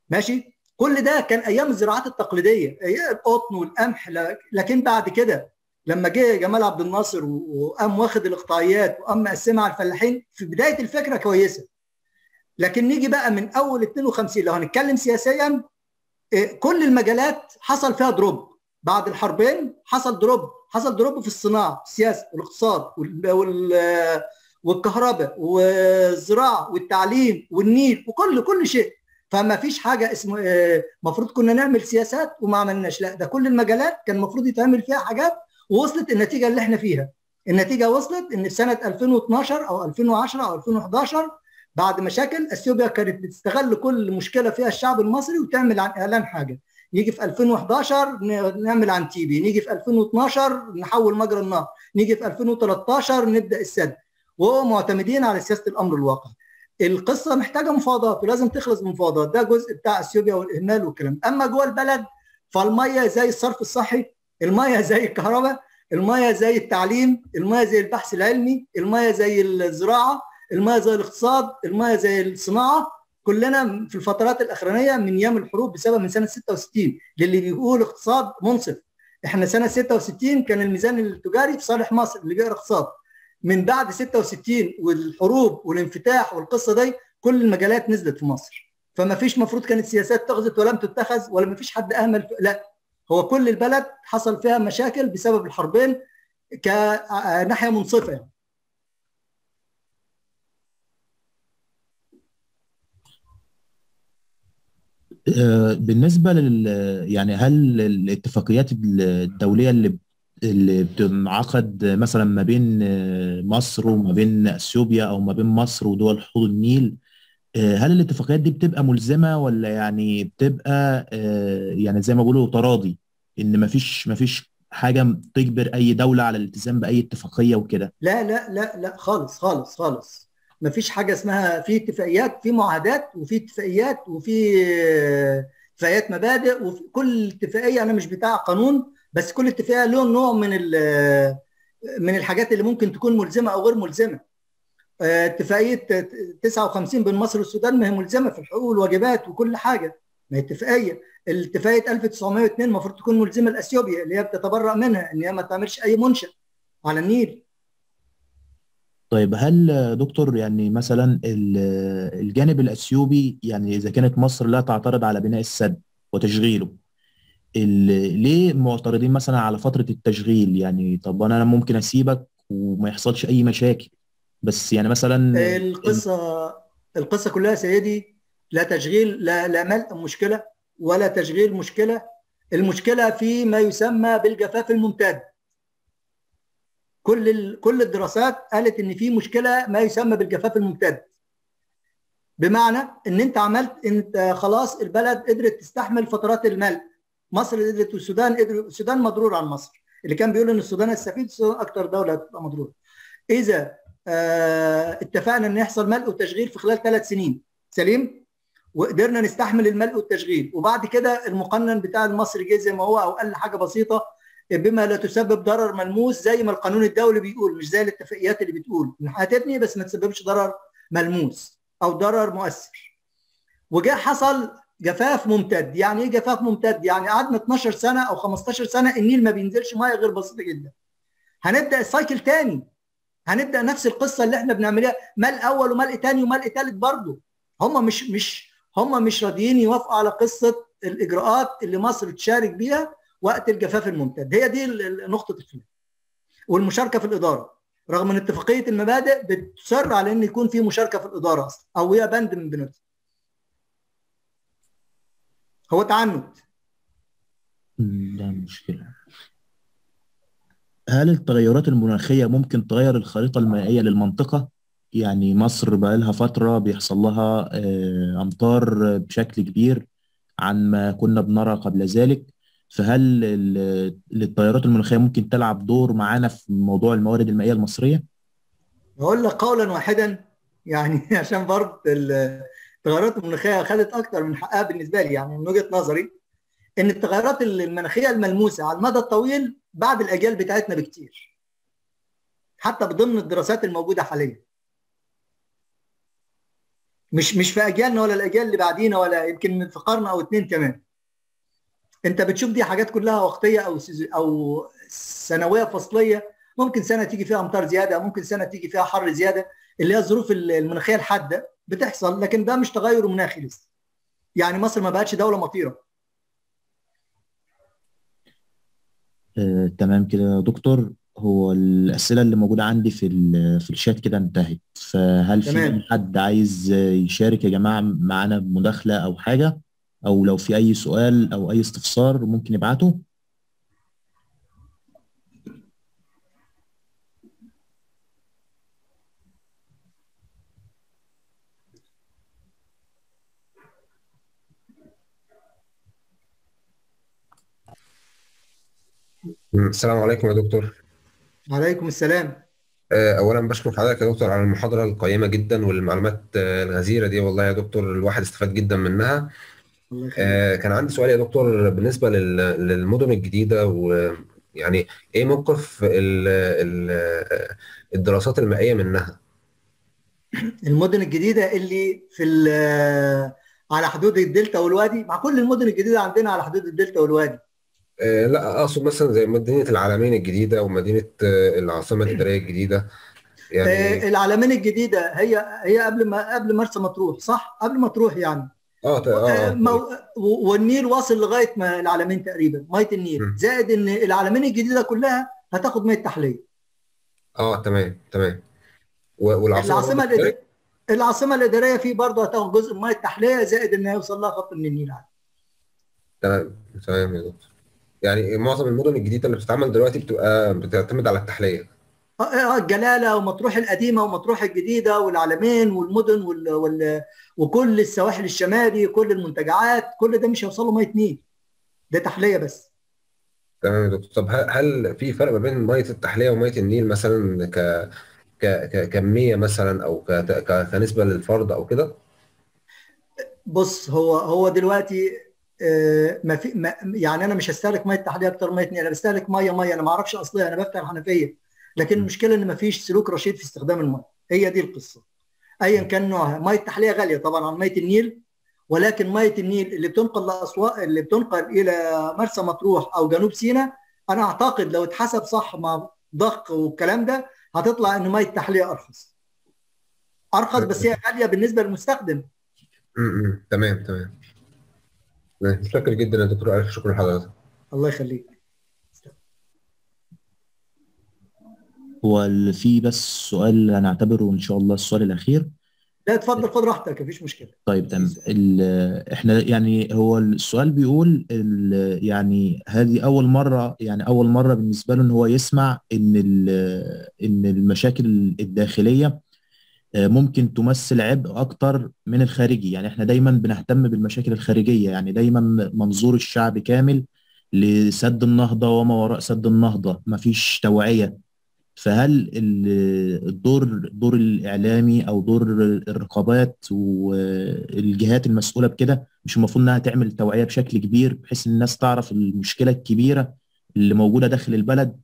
ماشي؟ كل ده كان ايام الزراعات التقليديه، القطن والقمح. لكن بعد كده لما جه جمال عبد الناصر وقام واخد الاقطاعيات وقام مقسمها على الفلاحين، في بدايه الفكره كويسه. لكن نيجي بقى من اول اتنين وخمسين لو هنتكلم سياسيا، كل المجالات حصل فيها دروب بعد الحربين، حصل دروب حصل دروب في الصناعه، السياسه والاقتصاد والكهرباء والزراعه والتعليم والنيل وكل كل شيء. فما فيش حاجه اسمه المفروض كنا نعمل سياسات وما عملناش، لا ده كل المجالات كان المفروض يتعمل فيها حاجات، ووصلت النتيجه اللي احنا فيها. النتيجه وصلت ان في سنه ألفين واتناشر او ألفين وعشرة او ألفين وحداشر بعد مشاكل اثيوبيا كانت بتستغل كل مشكله فيها الشعب المصري وتعمل عن اعلان حاجه، نيجي في ألفين وحداشر نعمل عن تيبي، نيجي في ألفين واتناشر نحول مجرى النهر، نيجي في ألفين وتلتاشر نبدا السد، وهو معتمدين على سياسه الامر الواقع. القصه محتاجه مفاوضات ولازم تخلص بمفاوضات، ده جزء بتاع اثيوبيا والاهمال والكلام. اما جوه البلد فالميه زي الصرف الصحي، الميه زي الكهرباء، الميه زي التعليم، الميه زي البحث العلمي، الميه زي الزراعه، المياه زي الاقتصاد، المياه زي الصناعه. كلنا في الفترات الاخرانيه من ايام الحروب بسبب من سنه ستة وستين للي بيقول اقتصاد منصف، احنا سنه ستة وستين كان الميزان التجاري في صالح مصر اللي جاء اقتصاد. من بعد ستة وستين والحروب والانفتاح والقصه دي كل المجالات نزلت في مصر، فما فيش مفروض كانت سياسات اتخذت ولم تتخذ ولا ما فيش حد اهمل، لا هو كل البلد حصل فيها مشاكل بسبب الحربين كناحيه منصفه يعني. بالنسبه لل يعني هل الاتفاقيات الدوليه اللي اللي بتنعقد مثلا ما بين مصر وما بين اثيوبيا او ما بين مصر ودول حوض النيل، هل الاتفاقيات دي بتبقى ملزمه ولا يعني بتبقى يعني زي ما بيقولوا تراضي، ان ما فيش ما فيش حاجه تجبر اي دوله على الالتزام باي اتفاقيه وكده؟ لا لا لا لا خالص خالص خالص، ما فيش حاجه اسمها، في اتفاقيات، في معاهدات، وفي اتفاقيات، وفي اتفاقيات مبادئ، وفي كل اتفاقيه. انا مش بتاع قانون، بس كل اتفاقيه له نوع من من الحاجات اللي ممكن تكون ملزمه او غير ملزمه. اتفاقيه تسعة وخمسين بين مصر والسودان ما هي ملزمه في الحقوق والواجبات وكل حاجه، ما هي اتفاقيه. الاتفاقيه ألف وتسعمائة واثنين المفروض تكون ملزمه لاثيوبيا اللي هي بتتبرأ منها ان هي ما تعملش اي منشأ على النيل. طيب هل دكتور يعني مثلا الجانب الاثيوبي، يعني اذا كانت مصر لا تعترض على بناء السد وتشغيله، ليه معترضين مثلا على فتره التشغيل؟ يعني طب انا ممكن اسيبك وما يحصلش اي مشاكل، بس يعني مثلا القصه ال... القصه كلها سيدي لا تشغيل، لا لا ملء مشكله ولا تشغيل مشكله. المشكله في ما يسمى بالجفاف الممتد. كل كل الدراسات قالت ان في مشكله ما يسمى بالجفاف الممتد، بمعنى ان انت عملت انت خلاص البلد قدرت تستحمل فترات الملء، مصر قدرت والسودان قدرت. السودان مضرور عن مصر، اللي كان بيقول ان السودان هتستفيد، السودان اكتر دوله هتبقى مضروره. اذا آه اتفقنا ان يحصل ملء وتشغيل في خلال ثلاث سنين سليم، وقدرنا نستحمل الملء والتشغيل، وبعد كده المقنن بتاع المصري جه زي ما هو او قال حاجه بسيطه بما لا تسبب ضرر ملموس، زي ما القانون الدولي بيقول، مش زي الاتفاقيات اللي بتقول هتتني بس ما تسببش ضرر ملموس او ضرر مؤثر. وجاء حصل جفاف ممتد. يعني ايه جفاف ممتد؟ يعني قعدنا اثناشر سنه او خمستاشر سنه النيل ما بينزلش ميه غير بسيطه جدا. هنبدا السايكل تاني، هنبدا نفس القصه اللي احنا بنعملها، ملء اول وملء تاني وملء تالت برضه. هم مش مش هم مش راضيين يوافقوا على قصه الاجراءات اللي مصر تشارك بيها وقت الجفاف الممتد. هي دي نقطه الخلاف والمشاركه في الاداره، رغم ان اتفاقيه المبادئ بتصر على ان يكون في مشاركه في الاداره اصلا، او هي بند من بنودها. هو تعنت. ده مشكله. هل التغيرات المناخيه ممكن تغير الخريطه المائيه للمنطقه؟ يعني مصر بقى لها فتره بيحصل لها امطار بشكل كبير عن ما كنا بنرى قبل ذلك، فهل التغيرات المناخيه ممكن تلعب دور معانا في موضوع الموارد المائيه المصريه؟ بقول لك قولا واحدا، يعني عشان برضه التغيرات المناخيه خدت اكتر من حقها بالنسبه لي، يعني من وجهه نظري ان التغيرات المناخيه الملموسه على المدى الطويل بعد الاجيال بتاعتنا بكتير، حتى بضمن الدراسات الموجوده حاليا، مش مش في اجيالنا ولا الاجيال اللي بعدينا ولا يمكن في قرن او اتنين كمان. انت بتشوف دي حاجات كلها وقتيه او او سنويه فصليه، ممكن سنه تيجي فيها امطار زياده، ممكن سنه تيجي فيها حر زياده، اللي هي الظروف المناخيه الحاده بتحصل، لكن ده مش تغير مناخي لسه. يعني مصر ما بقتش دوله مطيره. آه، تمام كده يا دكتور. هو الاسئله اللي موجوده عندي في في الشات كده انتهت، فهل في حد عايز يشارك يا جماعه معانا بمداخله او حاجه، او لو في اي سؤال او اي استفسار ممكن يبعته؟ السلام عليكم يا دكتور. وعليكم السلام. اولا بشكر حضرتك يا دكتور على المحاضره القيمه جدا والمعلومات الغزيره دي، والله يا دكتور الواحد استفاد جدا منها. كان عندي سؤال يا دكتور بالنسبه للمدن الجديده، ويعني ايه موقف الدراسات المائيه منها؟ المدن الجديده اللي في على حدود الدلتا والوادي، مع كل المدن الجديده عندنا على حدود الدلتا والوادي. لا اقصد مثلا زي مدينه العلمين الجديده ومدينه العاصمه الاداريه الجديده. يعني العلمين الجديده هي هي قبل ما قبل مرسى مطروح، صح؟ قبل مطروح يعني. اه اه مو... والنيل واصل لغايه ما العلمين تقريبا، ميه النيل، زائد ان العلمين الجديده كلها هتاخد ميه تحليه. اه تمام تمام. والعاصمه العاصمه الاداريه العاصمه الاداريه في برضه هتاخد جزء من ميه التحليه، زائد ان هيوصل لها خط من النيل عادي. تمام تمام يا دكتور. يعني معظم المدن الجديده اللي بتتعمل دلوقتي بتبقى بتعتمد على التحليه. اه الجلاله ومطروح القديمه ومطروح الجديده والعلمين والمدن وال... وال... وكل السواحل الشمالي، كل المنتجعات، كل ده مش هيوصل له ميه نيل، ده تحليه بس. تمام يا دكتور. طب هل في فرق ما بين ميه التحليه وميه النيل مثلا ك ك ككميه مثلا، او ك... ك... كنسبه للفرد او كده؟ بص، هو هو دلوقتي ما في ما يعني انا مش هستهلك ميه تحليه اكتر ميه انا بستهلك ميه ميه انا ما اعرفش اصلها، انا بفتح الحنفيه. لكن المشكله ان ما فيش سلوك رشيد في استخدام الميه، هي دي القصه ايا كان نوعها. ميه التحليه غاليه طبعا عن ميه النيل، ولكن ميه النيل اللي بتنقل لاسوان اللي بتنقل الى مرسى مطروح او جنوب سيناء، انا اعتقد لو اتحسب صح مع ضخ والكلام ده هتطلع ان ميه التحليه ارخص ارخص بس هي غاليه بالنسبه للمستخدم. امم تمام تمام شكرا جدا يا دكتور ألف، شكرا لحضرتك. الله يخليك. هو في بس سؤال هنعتبره ان شاء الله السؤال الاخير. لا اتفضل خد راحتك مفيش مشكله. طيب تمام. احنا يعني هو السؤال بيقول يعني هذه اول مره يعني اول مره بالنسبه له ان هو يسمع ان ان المشاكل الداخليه ممكن تمثل عبء اكتر من الخارجي. يعني احنا دايما بنهتم بالمشاكل الخارجيه، يعني دايما منظور الشعب كامل لسد النهضه وما وراء سد النهضه، مفيش توعيه. فهل الدور دور الاعلامي او دور الرقابات والجهات المسؤوله بكده مش المفروض انها تعمل توعيه بشكل كبير بحيث الناس تعرف المشكله الكبيره اللي موجوده داخل البلد؟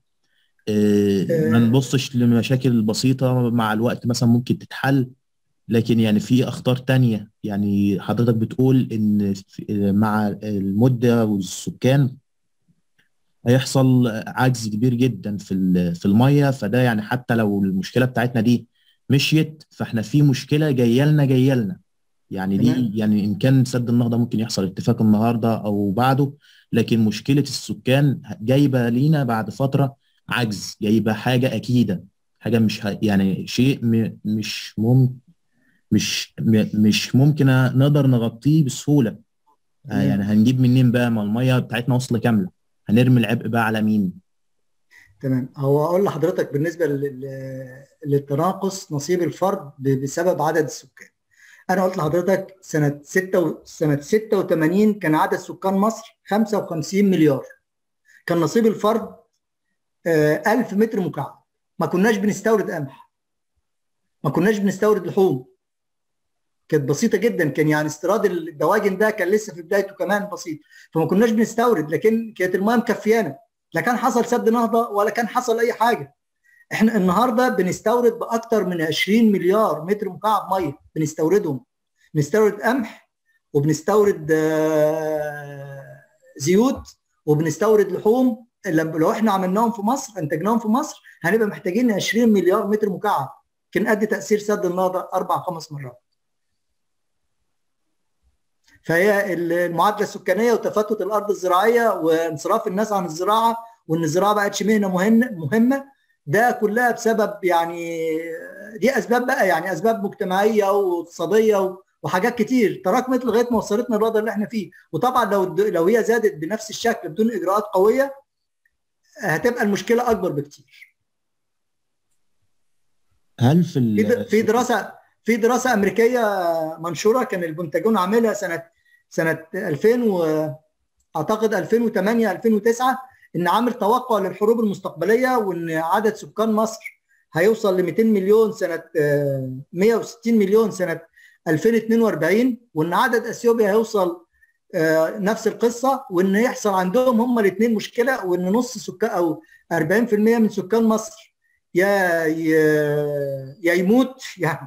ما نبصش لمشاكل بسيطة مع الوقت مثلا ممكن تتحل، لكن يعني في أخطار تانية. يعني حضرتك بتقول إن مع المدة والسكان هيحصل عجز كبير جدا في في المية، فده يعني حتى لو المشكلة بتاعتنا دي مشيت فإحنا في مشكلة جاية لنا جاية لنا يعني دي، يعني إن كان سد النهضة ممكن يحصل اتفاق النهاردة أو بعده، لكن مشكلة السكان جايبة لينا بعد فترة عجز، جايبه حاجه اكيده، حاجه مش ه... يعني شيء م... مش مم... مش م... مش ممكن نقدر نغطيه بسهوله. آه يعني هنجيب منين بقى؟ ما الميه بتاعتنا واصله كامله، هنرمي العبء بقى على مين؟ تمام. هو اقول لحضرتك بالنسبه لل... للتناقص نصيب الفرد ب... بسبب عدد السكان. انا قلت لحضرتك سنه ستة سنه ستة وثمانين كان عدد سكان مصر خمسة وخمسين مليار، كان نصيب الفرد ألف متر مكعب. ما كناش بنستورد قمح، ما كناش بنستورد لحوم، كانت بسيطه جدا، كان يعني استيراد الدواجن ده كان لسه في بدايته كمان بسيط، فما كناش بنستورد، لكن كانت الميه مكفيانا. لا كان حصل سد نهضه ولا كان حصل اي حاجه. احنا النهارده بنستورد باكثر من عشرين مليار متر مكعب ميه بنستوردهم، بنستورد قمح وبنستورد زيوت وبنستورد لحوم. لو احنا عملناهم في مصر انتجناهم في مصر هنبقى محتاجين عشرين مليار متر مكعب، كان قد تاثير سد النهضه اربع خمس مرات. فهي المعادله السكانيه وتفتت الارض الزراعيه وانصراف الناس عن الزراعه وان الزراعه بقتش مهنه مهمه، ده كلها بسبب يعني دي اسباب بقى يعني اسباب مجتمعيه واقتصاديه وحاجات كتير تراكمت لغايه ما وصلتنا للوضع اللي احنا فيه. وطبعا لو لو هي زادت بنفس الشكل بدون اجراءات قويه هتبقى المشكله اكبر بكتير. هل في في دراسه في دراسه امريكيه منشوره كان البنتاغون عاملها سنه سنه ألفين اعتقد ألفين وثمانية ألفين وتسعة، ان عامل توقع للحروب المستقبليه وان عدد سكان مصر هيوصل ل مئتين مليون سنه مئة وستين مليون سنه ألفين واثنين وأربعين، وان عدد اثيوبيا هيوصل نفس القصه، وان يحصل عندهم هما الاثنين مشكله، وان نص سكان او أربعين بالمئة من سكان مصر يا يا يموت يا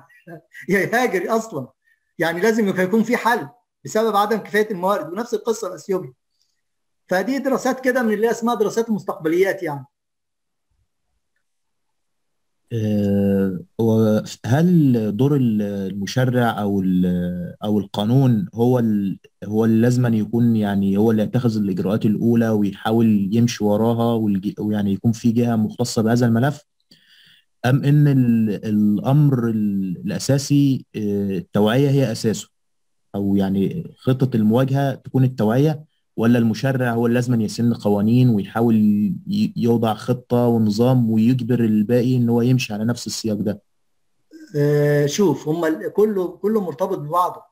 يهاجر اصلا. يعني لازم يكون في حل بسبب عدم كفايه الموارد، ونفس القصه الاثيوبي. فدي دراسات كده من اللي اسمها دراسات المستقبليات يعني. هل دور المشرع او او القانون هو هو اللي لازم يكون يعني هو اللي يتخذ الاجراءات الاولى ويحاول يمشي وراها، ويعني يكون في جهه مختصه بهذا الملف، ام ان الامر الاساسي التوعيه هي اساسه، او يعني خطه المواجهه تكون التوعيه، ولا المشرع هو اللي لازم يسن قوانين ويحاول يوضع خطة ونظام ويجبر الباقي ان هو يمشي على نفس السياق ده؟ آه شوف هم كله كله مرتبط ببعضه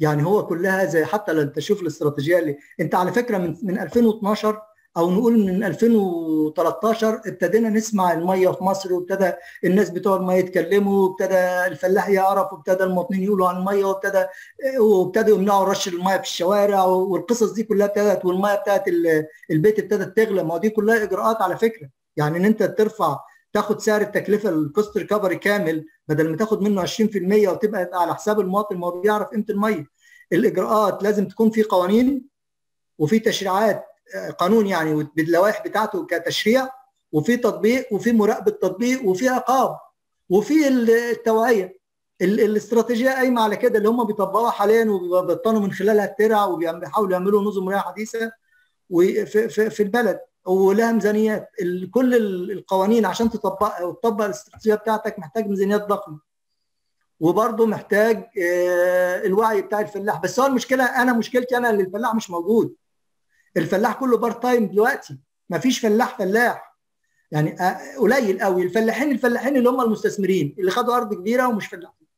يعني. هو كلها زي حتى لو انت تشوف الاستراتيجية اللي انت على فكرة من من ألفين واثناشر او نقول من ألفين وثلاثة عشر ابتدينا نسمع الميه في مصر، وابتدى الناس بتوع الميه يتكلموا، وابتدى الفلاح يعرف، وابتدى المواطنين يقولوا عن الميه، وابتدى وابتدوا يمنعوا رش الميه في الشوارع، والقصص دي كلها ابتدت، والميه بتاعت البيت ابتدت تغلى. ما دي كلها اجراءات على فكره، يعني ان انت ترفع تاخد سعر التكلفه الكوست ريكفري كامل بدل ما تاخد منه عشرين بالمية وتبقى على حساب المواطن، ما هو بيعرف قيمه الميه. الاجراءات لازم تكون في قوانين وفي تشريعات، قانون يعني باللوائح بتاعته كتشريع، وفي تطبيق، وفي مراقبه تطبيق، وفي عقاب، وفي التوعيه. الاستراتيجيه قايمه على كده، اللي هم بيطبقوها حاليا وبيبطنوا من خلالها الترع، وبيحاولوا يعملوا نظم رعايه حديثه وفي في, في البلد، ولها ميزانيات. كل القوانين عشان تطبقها وتطبق الاستراتيجيه بتاعتك محتاج ميزانيات ضخمه، وبرضه محتاج الوعي بتاع الفلاح. بس هو المشكله، انا مشكلتي انا اللي الفلاح مش موجود. الفلاح كله بارت تايم دلوقتي، مفيش فلاح فلاح، يعني قليل قوي. الفلاحين الفلاحين اللي هم المستثمرين اللي خدوا ارض كبيره ومش فلاحين،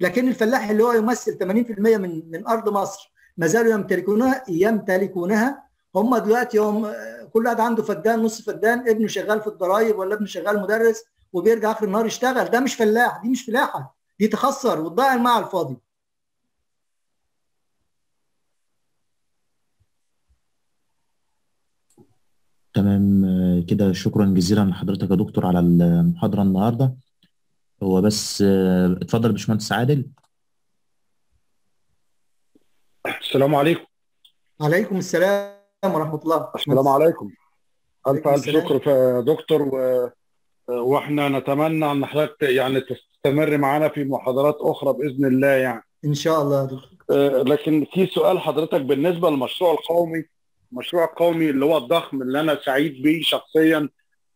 لكن الفلاح اللي هو يمثل ثمانين بالمية من من ارض مصر ما زالوا يمتلكونها يمتلكونها هم دلوقتي. هم كل واحد عنده فدان، نص فدان، ابنه شغال في الضرايب، ولا ابنه شغال مدرس وبيرجع اخر النهار يشتغل. ده مش فلاح، دي مش فلاحه، دي تخسر وتضيع الماء على الفاضي. تمام كده، شكرا جزيلا لحضرتك يا دكتور على المحاضرة النهاردة. هو بس اتفضل يا باشمهندس عادل. السلام عليكم. عليكم السلام ورحمة الله. السلام عليكم. ألف ألف شكر يا دكتور، و... واحنا نتمنى أن حضرتك يعني تستمر معانا في محاضرات أخرى بإذن الله، يعني إن شاء الله يا دكتور. لكن في سؤال حضرتك بالنسبة للمشروع القومي، مشروع قومي اللي هو الضخم اللي انا سعيد بيه شخصيا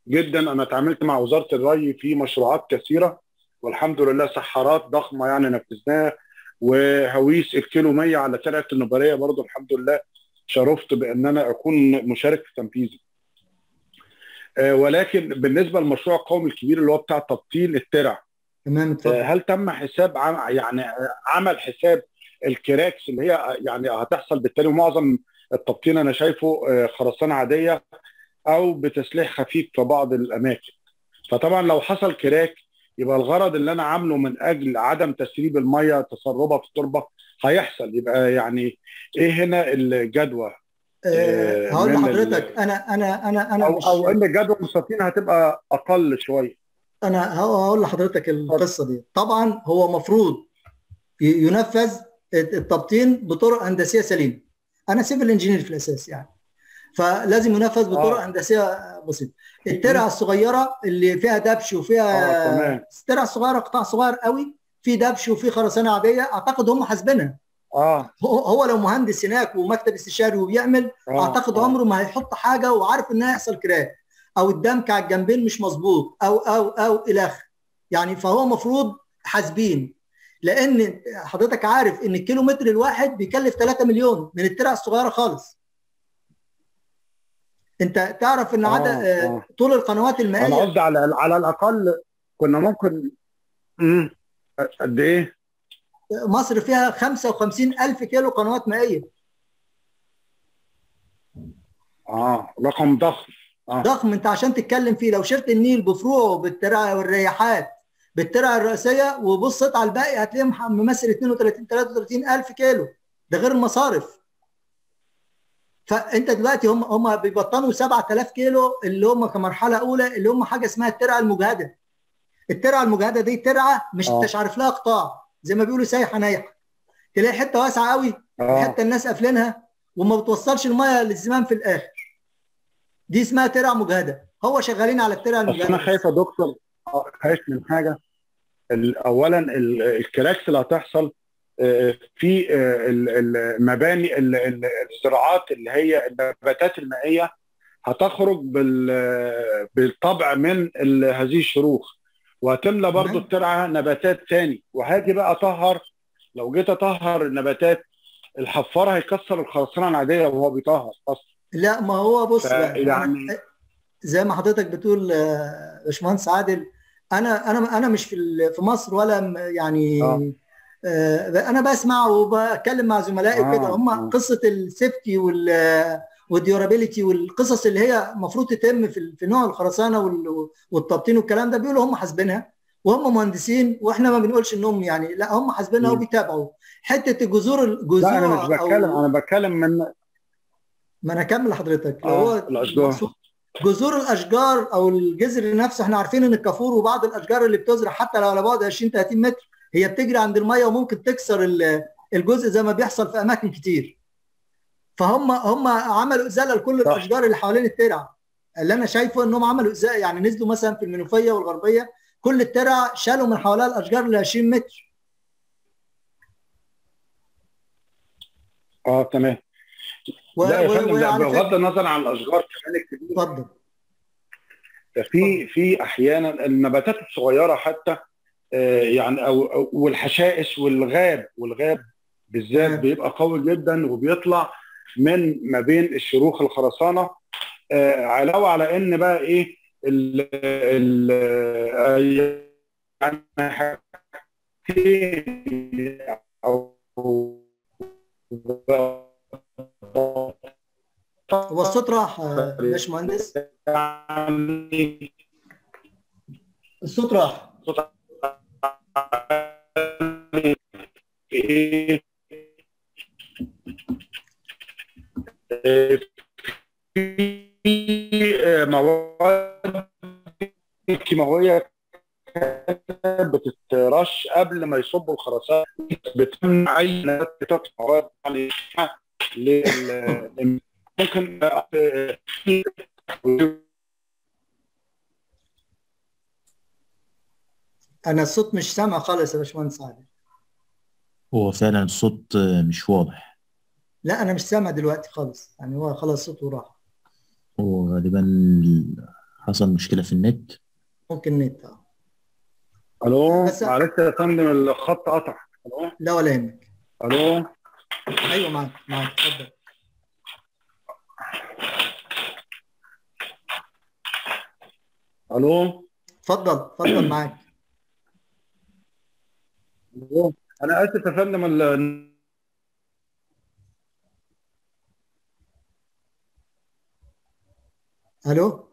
جدا. انا اتعاملت مع وزاره الري في مشروعات كثيره والحمد لله، سحارات ضخمه يعني نفذناها، وهويس الكيلو مية على ترعه النبريه برضو الحمد لله شرفت بان انا اكون مشارك تنفيذي. آه ولكن بالنسبه للمشروع القومي الكبير اللي هو بتاع تبطيل الترع، تمام، آه هل تم حساب عم يعني عمل حساب الكراكس اللي هي يعني هتحصل بالتالي؟ ومعظم التبطين انا شايفه خرسانه عاديه او بتسليح خفيف في بعض الاماكن. فطبعا لو حصل كراك يبقى الغرض اللي انا عامله من اجل عدم تسريب الميه تسربها في التربه هيحصل. يبقى يعني ايه هنا الجدوى؟ أه هقول لحضرتك انا انا انا انا او, أو ان الجدوى المستثمرين هتبقى اقل شويه. انا هقول لحضرتك القصه دي. طبعا هو مفروض ينفذ التبطين بطرق هندسيه سليمه. انا سيفل انجينير في الاساس يعني، فلازم ينفذ بطرق هندسيه بسيطه. الترعه الصغيره اللي فيها دبش وفيها الترعه الصغيره قطاع صغير قوي في دبش وفي خرسانه عاديه، اعتقد هم حاسبينها. اه هو لو مهندس هناك ومكتب استشاري وبيعمل آه. اعتقد عمره ما هيحط حاجه وعارف ان هيحصل كراك او الدمك على الجنبين مش مظبوط او او او الى اخره يعني. فهو المفروض حاسبين، لان حضرتك عارف ان الكيلومتر الواحد بيكلف ثلاثة مليون من الترعه الصغيره خالص. انت تعرف ان عدد آه آه طول القنوات المائيه، انا قصدي على على الاقل كنا ممكن قد ايه؟ مصر فيها خمسة وخمسين ألف كيلو قنوات مائيه. اه رقم ضخم آه. ضخم انت عشان تتكلم فيه. لو شلت النيل بفروعه بالترعه والرياحات بالترعه الرئيسيه وبصت على الباقي هتلاقيه ممثل اثنين وثلاثين ثلاثة وثلاثين ألف كيلو، ده غير المصارف. فانت دلوقتي هم هم بيبطنوا سبعة آلاف كيلو اللي هم كمرحله اولى، اللي هم حاجه اسمها الترعه المجهده. الترعه المجهده دي ترعه مش انت مش عارف لها قطاع، زي ما بيقولوا سايحه نايحه. تلاقي حته واسعه قوي، حته الناس قافلينها وما بتوصلش الميه للزمام في الاخر. دي اسمها ترعه مجهده. هو شغالين على الترعه المجهده. انا خايف يا دكتور، خايف من حاجه. اولا الكراكس اللي هتحصل في المباني، الزراعات اللي هي النباتات المائيه هتخرج بالطبع من هذه الشروخ، وهتملى برضو الترعه نباتات ثاني. وهاجي بقى اطهر، لو جيت اطهر النباتات الحفار هيكسر الخرسانه العاديه وهو بيطهر اصلا. لا ما هو بص يعني زي ما حضرتك بتقول يا باشمهندس عادل، انا انا انا مش في في مصر ولا يعني آه. آه انا بسمع وبتكلم مع زملائي وكده. آه. هم قصه السيفتي وال والديورابيلتي والقصص اللي هي المفروض تتم في نوع الخرسانه والتبطين والكلام ده، بيقولوا هم حاسبينها وهم مهندسين، واحنا ما بنقولش انهم يعني لا هم حاسبينها وبيتابعوا حته الجذور الجذور. لا انا مش بتكلم، انا بتكلم من ما انا اكمل لحضرتك. هو الاشجار، جذور الاشجار او الجذر نفسه، احنا عارفين ان الكافور وبعض الاشجار اللي بتزرع حتى لو على بعد عشرين تلاتين متر هي بتجري عند الميه وممكن تكسر الجزء زي ما بيحصل في اماكن كتير. فهم هم عملوا ازاله لكل الاشجار اللي حوالين الترع. اللي انا شايفه انهم عملوا ازاله، يعني نزلوا مثلا في المنوفيه والغربيه كل الترع شالوا من حواليها الاشجار ل عشرين متر. اه تمام. و... لا يا فندم، ده بغض النظر عن الاشجار كمان الكبيره. اتفضل. في في احيانا النباتات الصغيره حتى آه يعني او, أو والحشائش والغاب، والغاب بالذات آه. بيبقى قوي جدا وبيطلع من ما بين الشروخ الخرسانه، آه علاوه على ان بقى ايه ال ال يعني حاجتين او هو الصوت راح يا باشمهندس، الصوت راح. في مواد كيماوية بتترش قبل ما يصبوا الخرسانة بتمنع أي نبات تطلع لل ممكن أنا الصوت مش سامع خالص يا باشمهندس عادل. هو فعلا الصوت مش واضح. لا أنا مش سامع دلوقتي خالص، يعني هو خلاص صوته راح. هو غالبا حصل مشكلة في النت. ممكن النت أه. ألو معلش يا فندم الخط قطع. ألو لا ولا يهمك. ألو أيوه معاك معاك اتفضل. الو اتفضل اتفضل معاك. الو انا اسف يا فندم. الو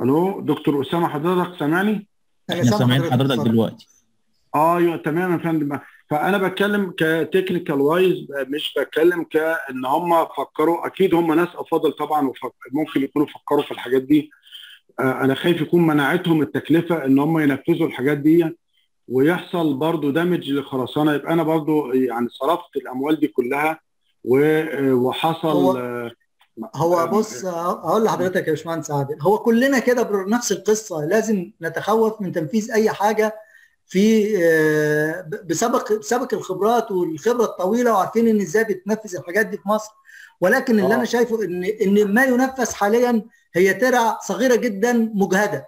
الو دكتور اسامه حضرتك سامعني؟ احنا سامعين حضرتك دلوقتي. ايوه تمام يا فندم. فانا بتكلم كتكنيكال وايز، مش بتكلم كان هم فكروا، اكيد هم ناس افاضل طبعا وممكن يكونوا فكروا في الحاجات دي. انا خايف يكون منعتهم التكلفه ان هم ينفذوا الحاجات دي ويحصل برضو دامج للخرسانه، يبقى انا برضو يعني صرفت الاموال دي كلها وحصل. هو, هو بص هقول لحضرتك يا باشمهندس عادل، هو كلنا كده نفس القصه، لازم نتخوف من تنفيذ اي حاجه في بسبق بسبق الخبرات والخبره الطويله وعارفين ان ازاي بتنفذ الحاجات دي في مصر. ولكن اللي أوه. انا شايفه ان ان ما ينفذ حاليا هي ترع صغيره جدا مجهده.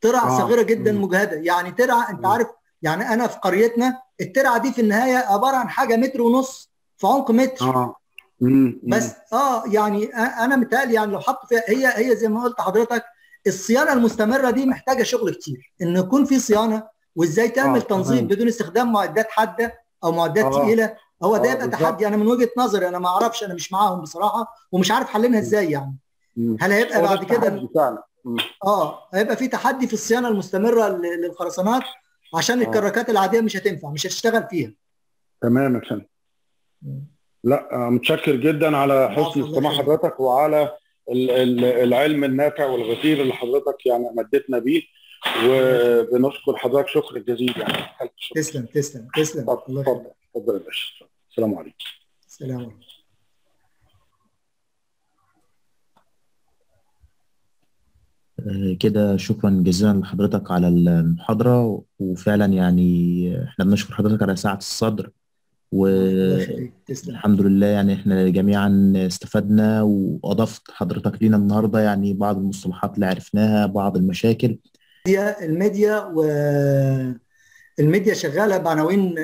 ترع أوه. صغيره جدا مم. مجهده، يعني ترع انت مم. عارف، يعني انا في قريتنا الترع دي في النهايه عباره عن حاجه متر ونص في عمق متر. أوه. مم. بس اه يعني انا متهيألي يعني لو حطوا فيها، هي هي زي ما قلت لحضرتك الصيانه المستمره دي محتاجه شغل كتير، ان يكون في صيانه وازاي تعمل تنظيف بدون استخدام معدات حاده او معدات ثقيله. هو ده يبقى تحدي انا من وجهه نظري، انا ما اعرفش، انا مش معاهم بصراحه ومش عارف حلينها ازاي. يعني هل هيبقى بعد كده اه هيبقى في تحدي في الصيانه المستمره للخرسانات عشان الكراكات العاديه مش هتنفع، مش هتشتغل فيها. تمام يا فندم. لا متشكر جدا على حسن استماع حضرتك وعلى العلم النافع والغزير اللي حضرتك يعني مدتنا بيه، وبنشكر حضرتك شكر جزيل. يعني تسلم تسلم تسلم. اتفضل اتفضل يا باشا. السلام عليكم. السلام عليكم. كده شكرا جزيلا لحضرتك على المحاضره، وفعلا يعني احنا بنشكر حضرتك على ساعه الصدر، والحمد لله يعني احنا جميعا استفدنا، واضفت حضرتك لينا النهارده يعني بعض المصطلحات اللي عرفناها، بعض المشاكل. الميديا والميديا شغاله بعناوين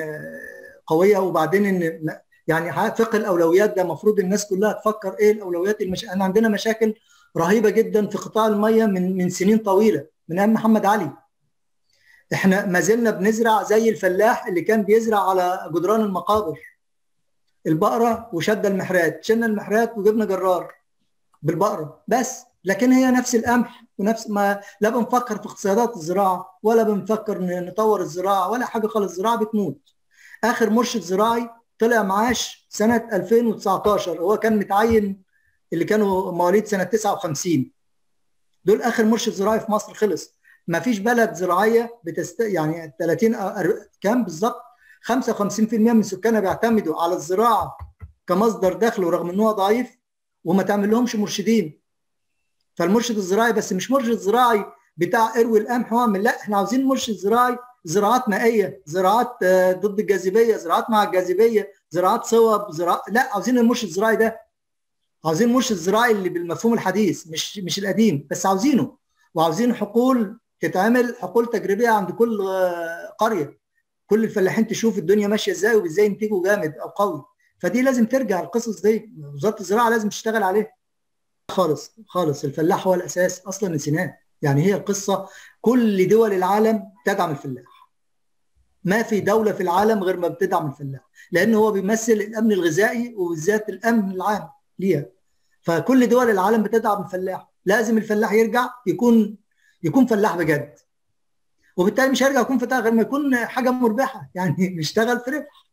قويه، وبعدين ان يعني فقه الاولويات ده المفروض الناس كلها تفكر ايه الاولويات. المش... احنا عندنا مشاكل رهيبه جدا في قطاع الميه من من سنين طويله، من ايام محمد علي. احنا ما زلنا بنزرع زي الفلاح اللي كان بيزرع على جدران المقابر البقره وشد المحرات، شلنا المحرات وجبنا جرار بالبقره بس، لكن هي نفس القمح ونفس، ما لا بنفكر في اقتصادات الزراعه ولا بنفكر نطور الزراعه ولا حاجه خالص، الزراعه بتموت. اخر مرشد زراعي طلع معاش سنه ألفين وتسعتاشر، هو كان متعين اللي كانوا مواليد سنه تسعة وخمسين، دول اخر مرشد زراعي في مصر خلص. ما فيش بلد زراعيه بتست يعني ثلاثين كام بالظبط خمسة وخمسين بالمية من سكانها بيعتمدوا على الزراعه كمصدر دخل، ورغم ان هو ضعيف وما تعمل لهمش مرشدين. فالمرشد الزراعي بس مش مرشد زراعي بتاع اروي القمح واعمل، لا احنا عاوزين مرشد زراعي زراعات مائيه، زراعات ضد الجاذبيه، زراعات مع الجاذبيه، زراعات صوب، زراعه، لا عاوزين المرشد الزراعي ده، عاوزين المرشد الزراعي اللي بالمفهوم الحديث مش مش القديم بس عاوزينه. وعاوزين حقول تتعمل، حقول تجريبيه عند كل قريه، كل الفلاحين تشوف الدنيا ماشيه ازاي وازاي ينتجوا جامد او قوي. فدي لازم ترجع القصص دي، وزاره الزراعه لازم تشتغل عليها خالص خالص. الفلاح هو الاساس اصلا، نسيناه. يعني هي القصه كل دول العالم تدعم الفلاح، ما في دوله في العالم غير ما بتدعم الفلاح، لان هو بيمثل الامن الغذائي وبالذات الامن العام ليها. فكل دول العالم بتدعم الفلاح، لازم الفلاح يرجع يكون يكون فلاح بجد، وبالتالي مش هيرجع يكون فتاة غير ما يكون حاجه مربحه، يعني بيشتغل في ربح.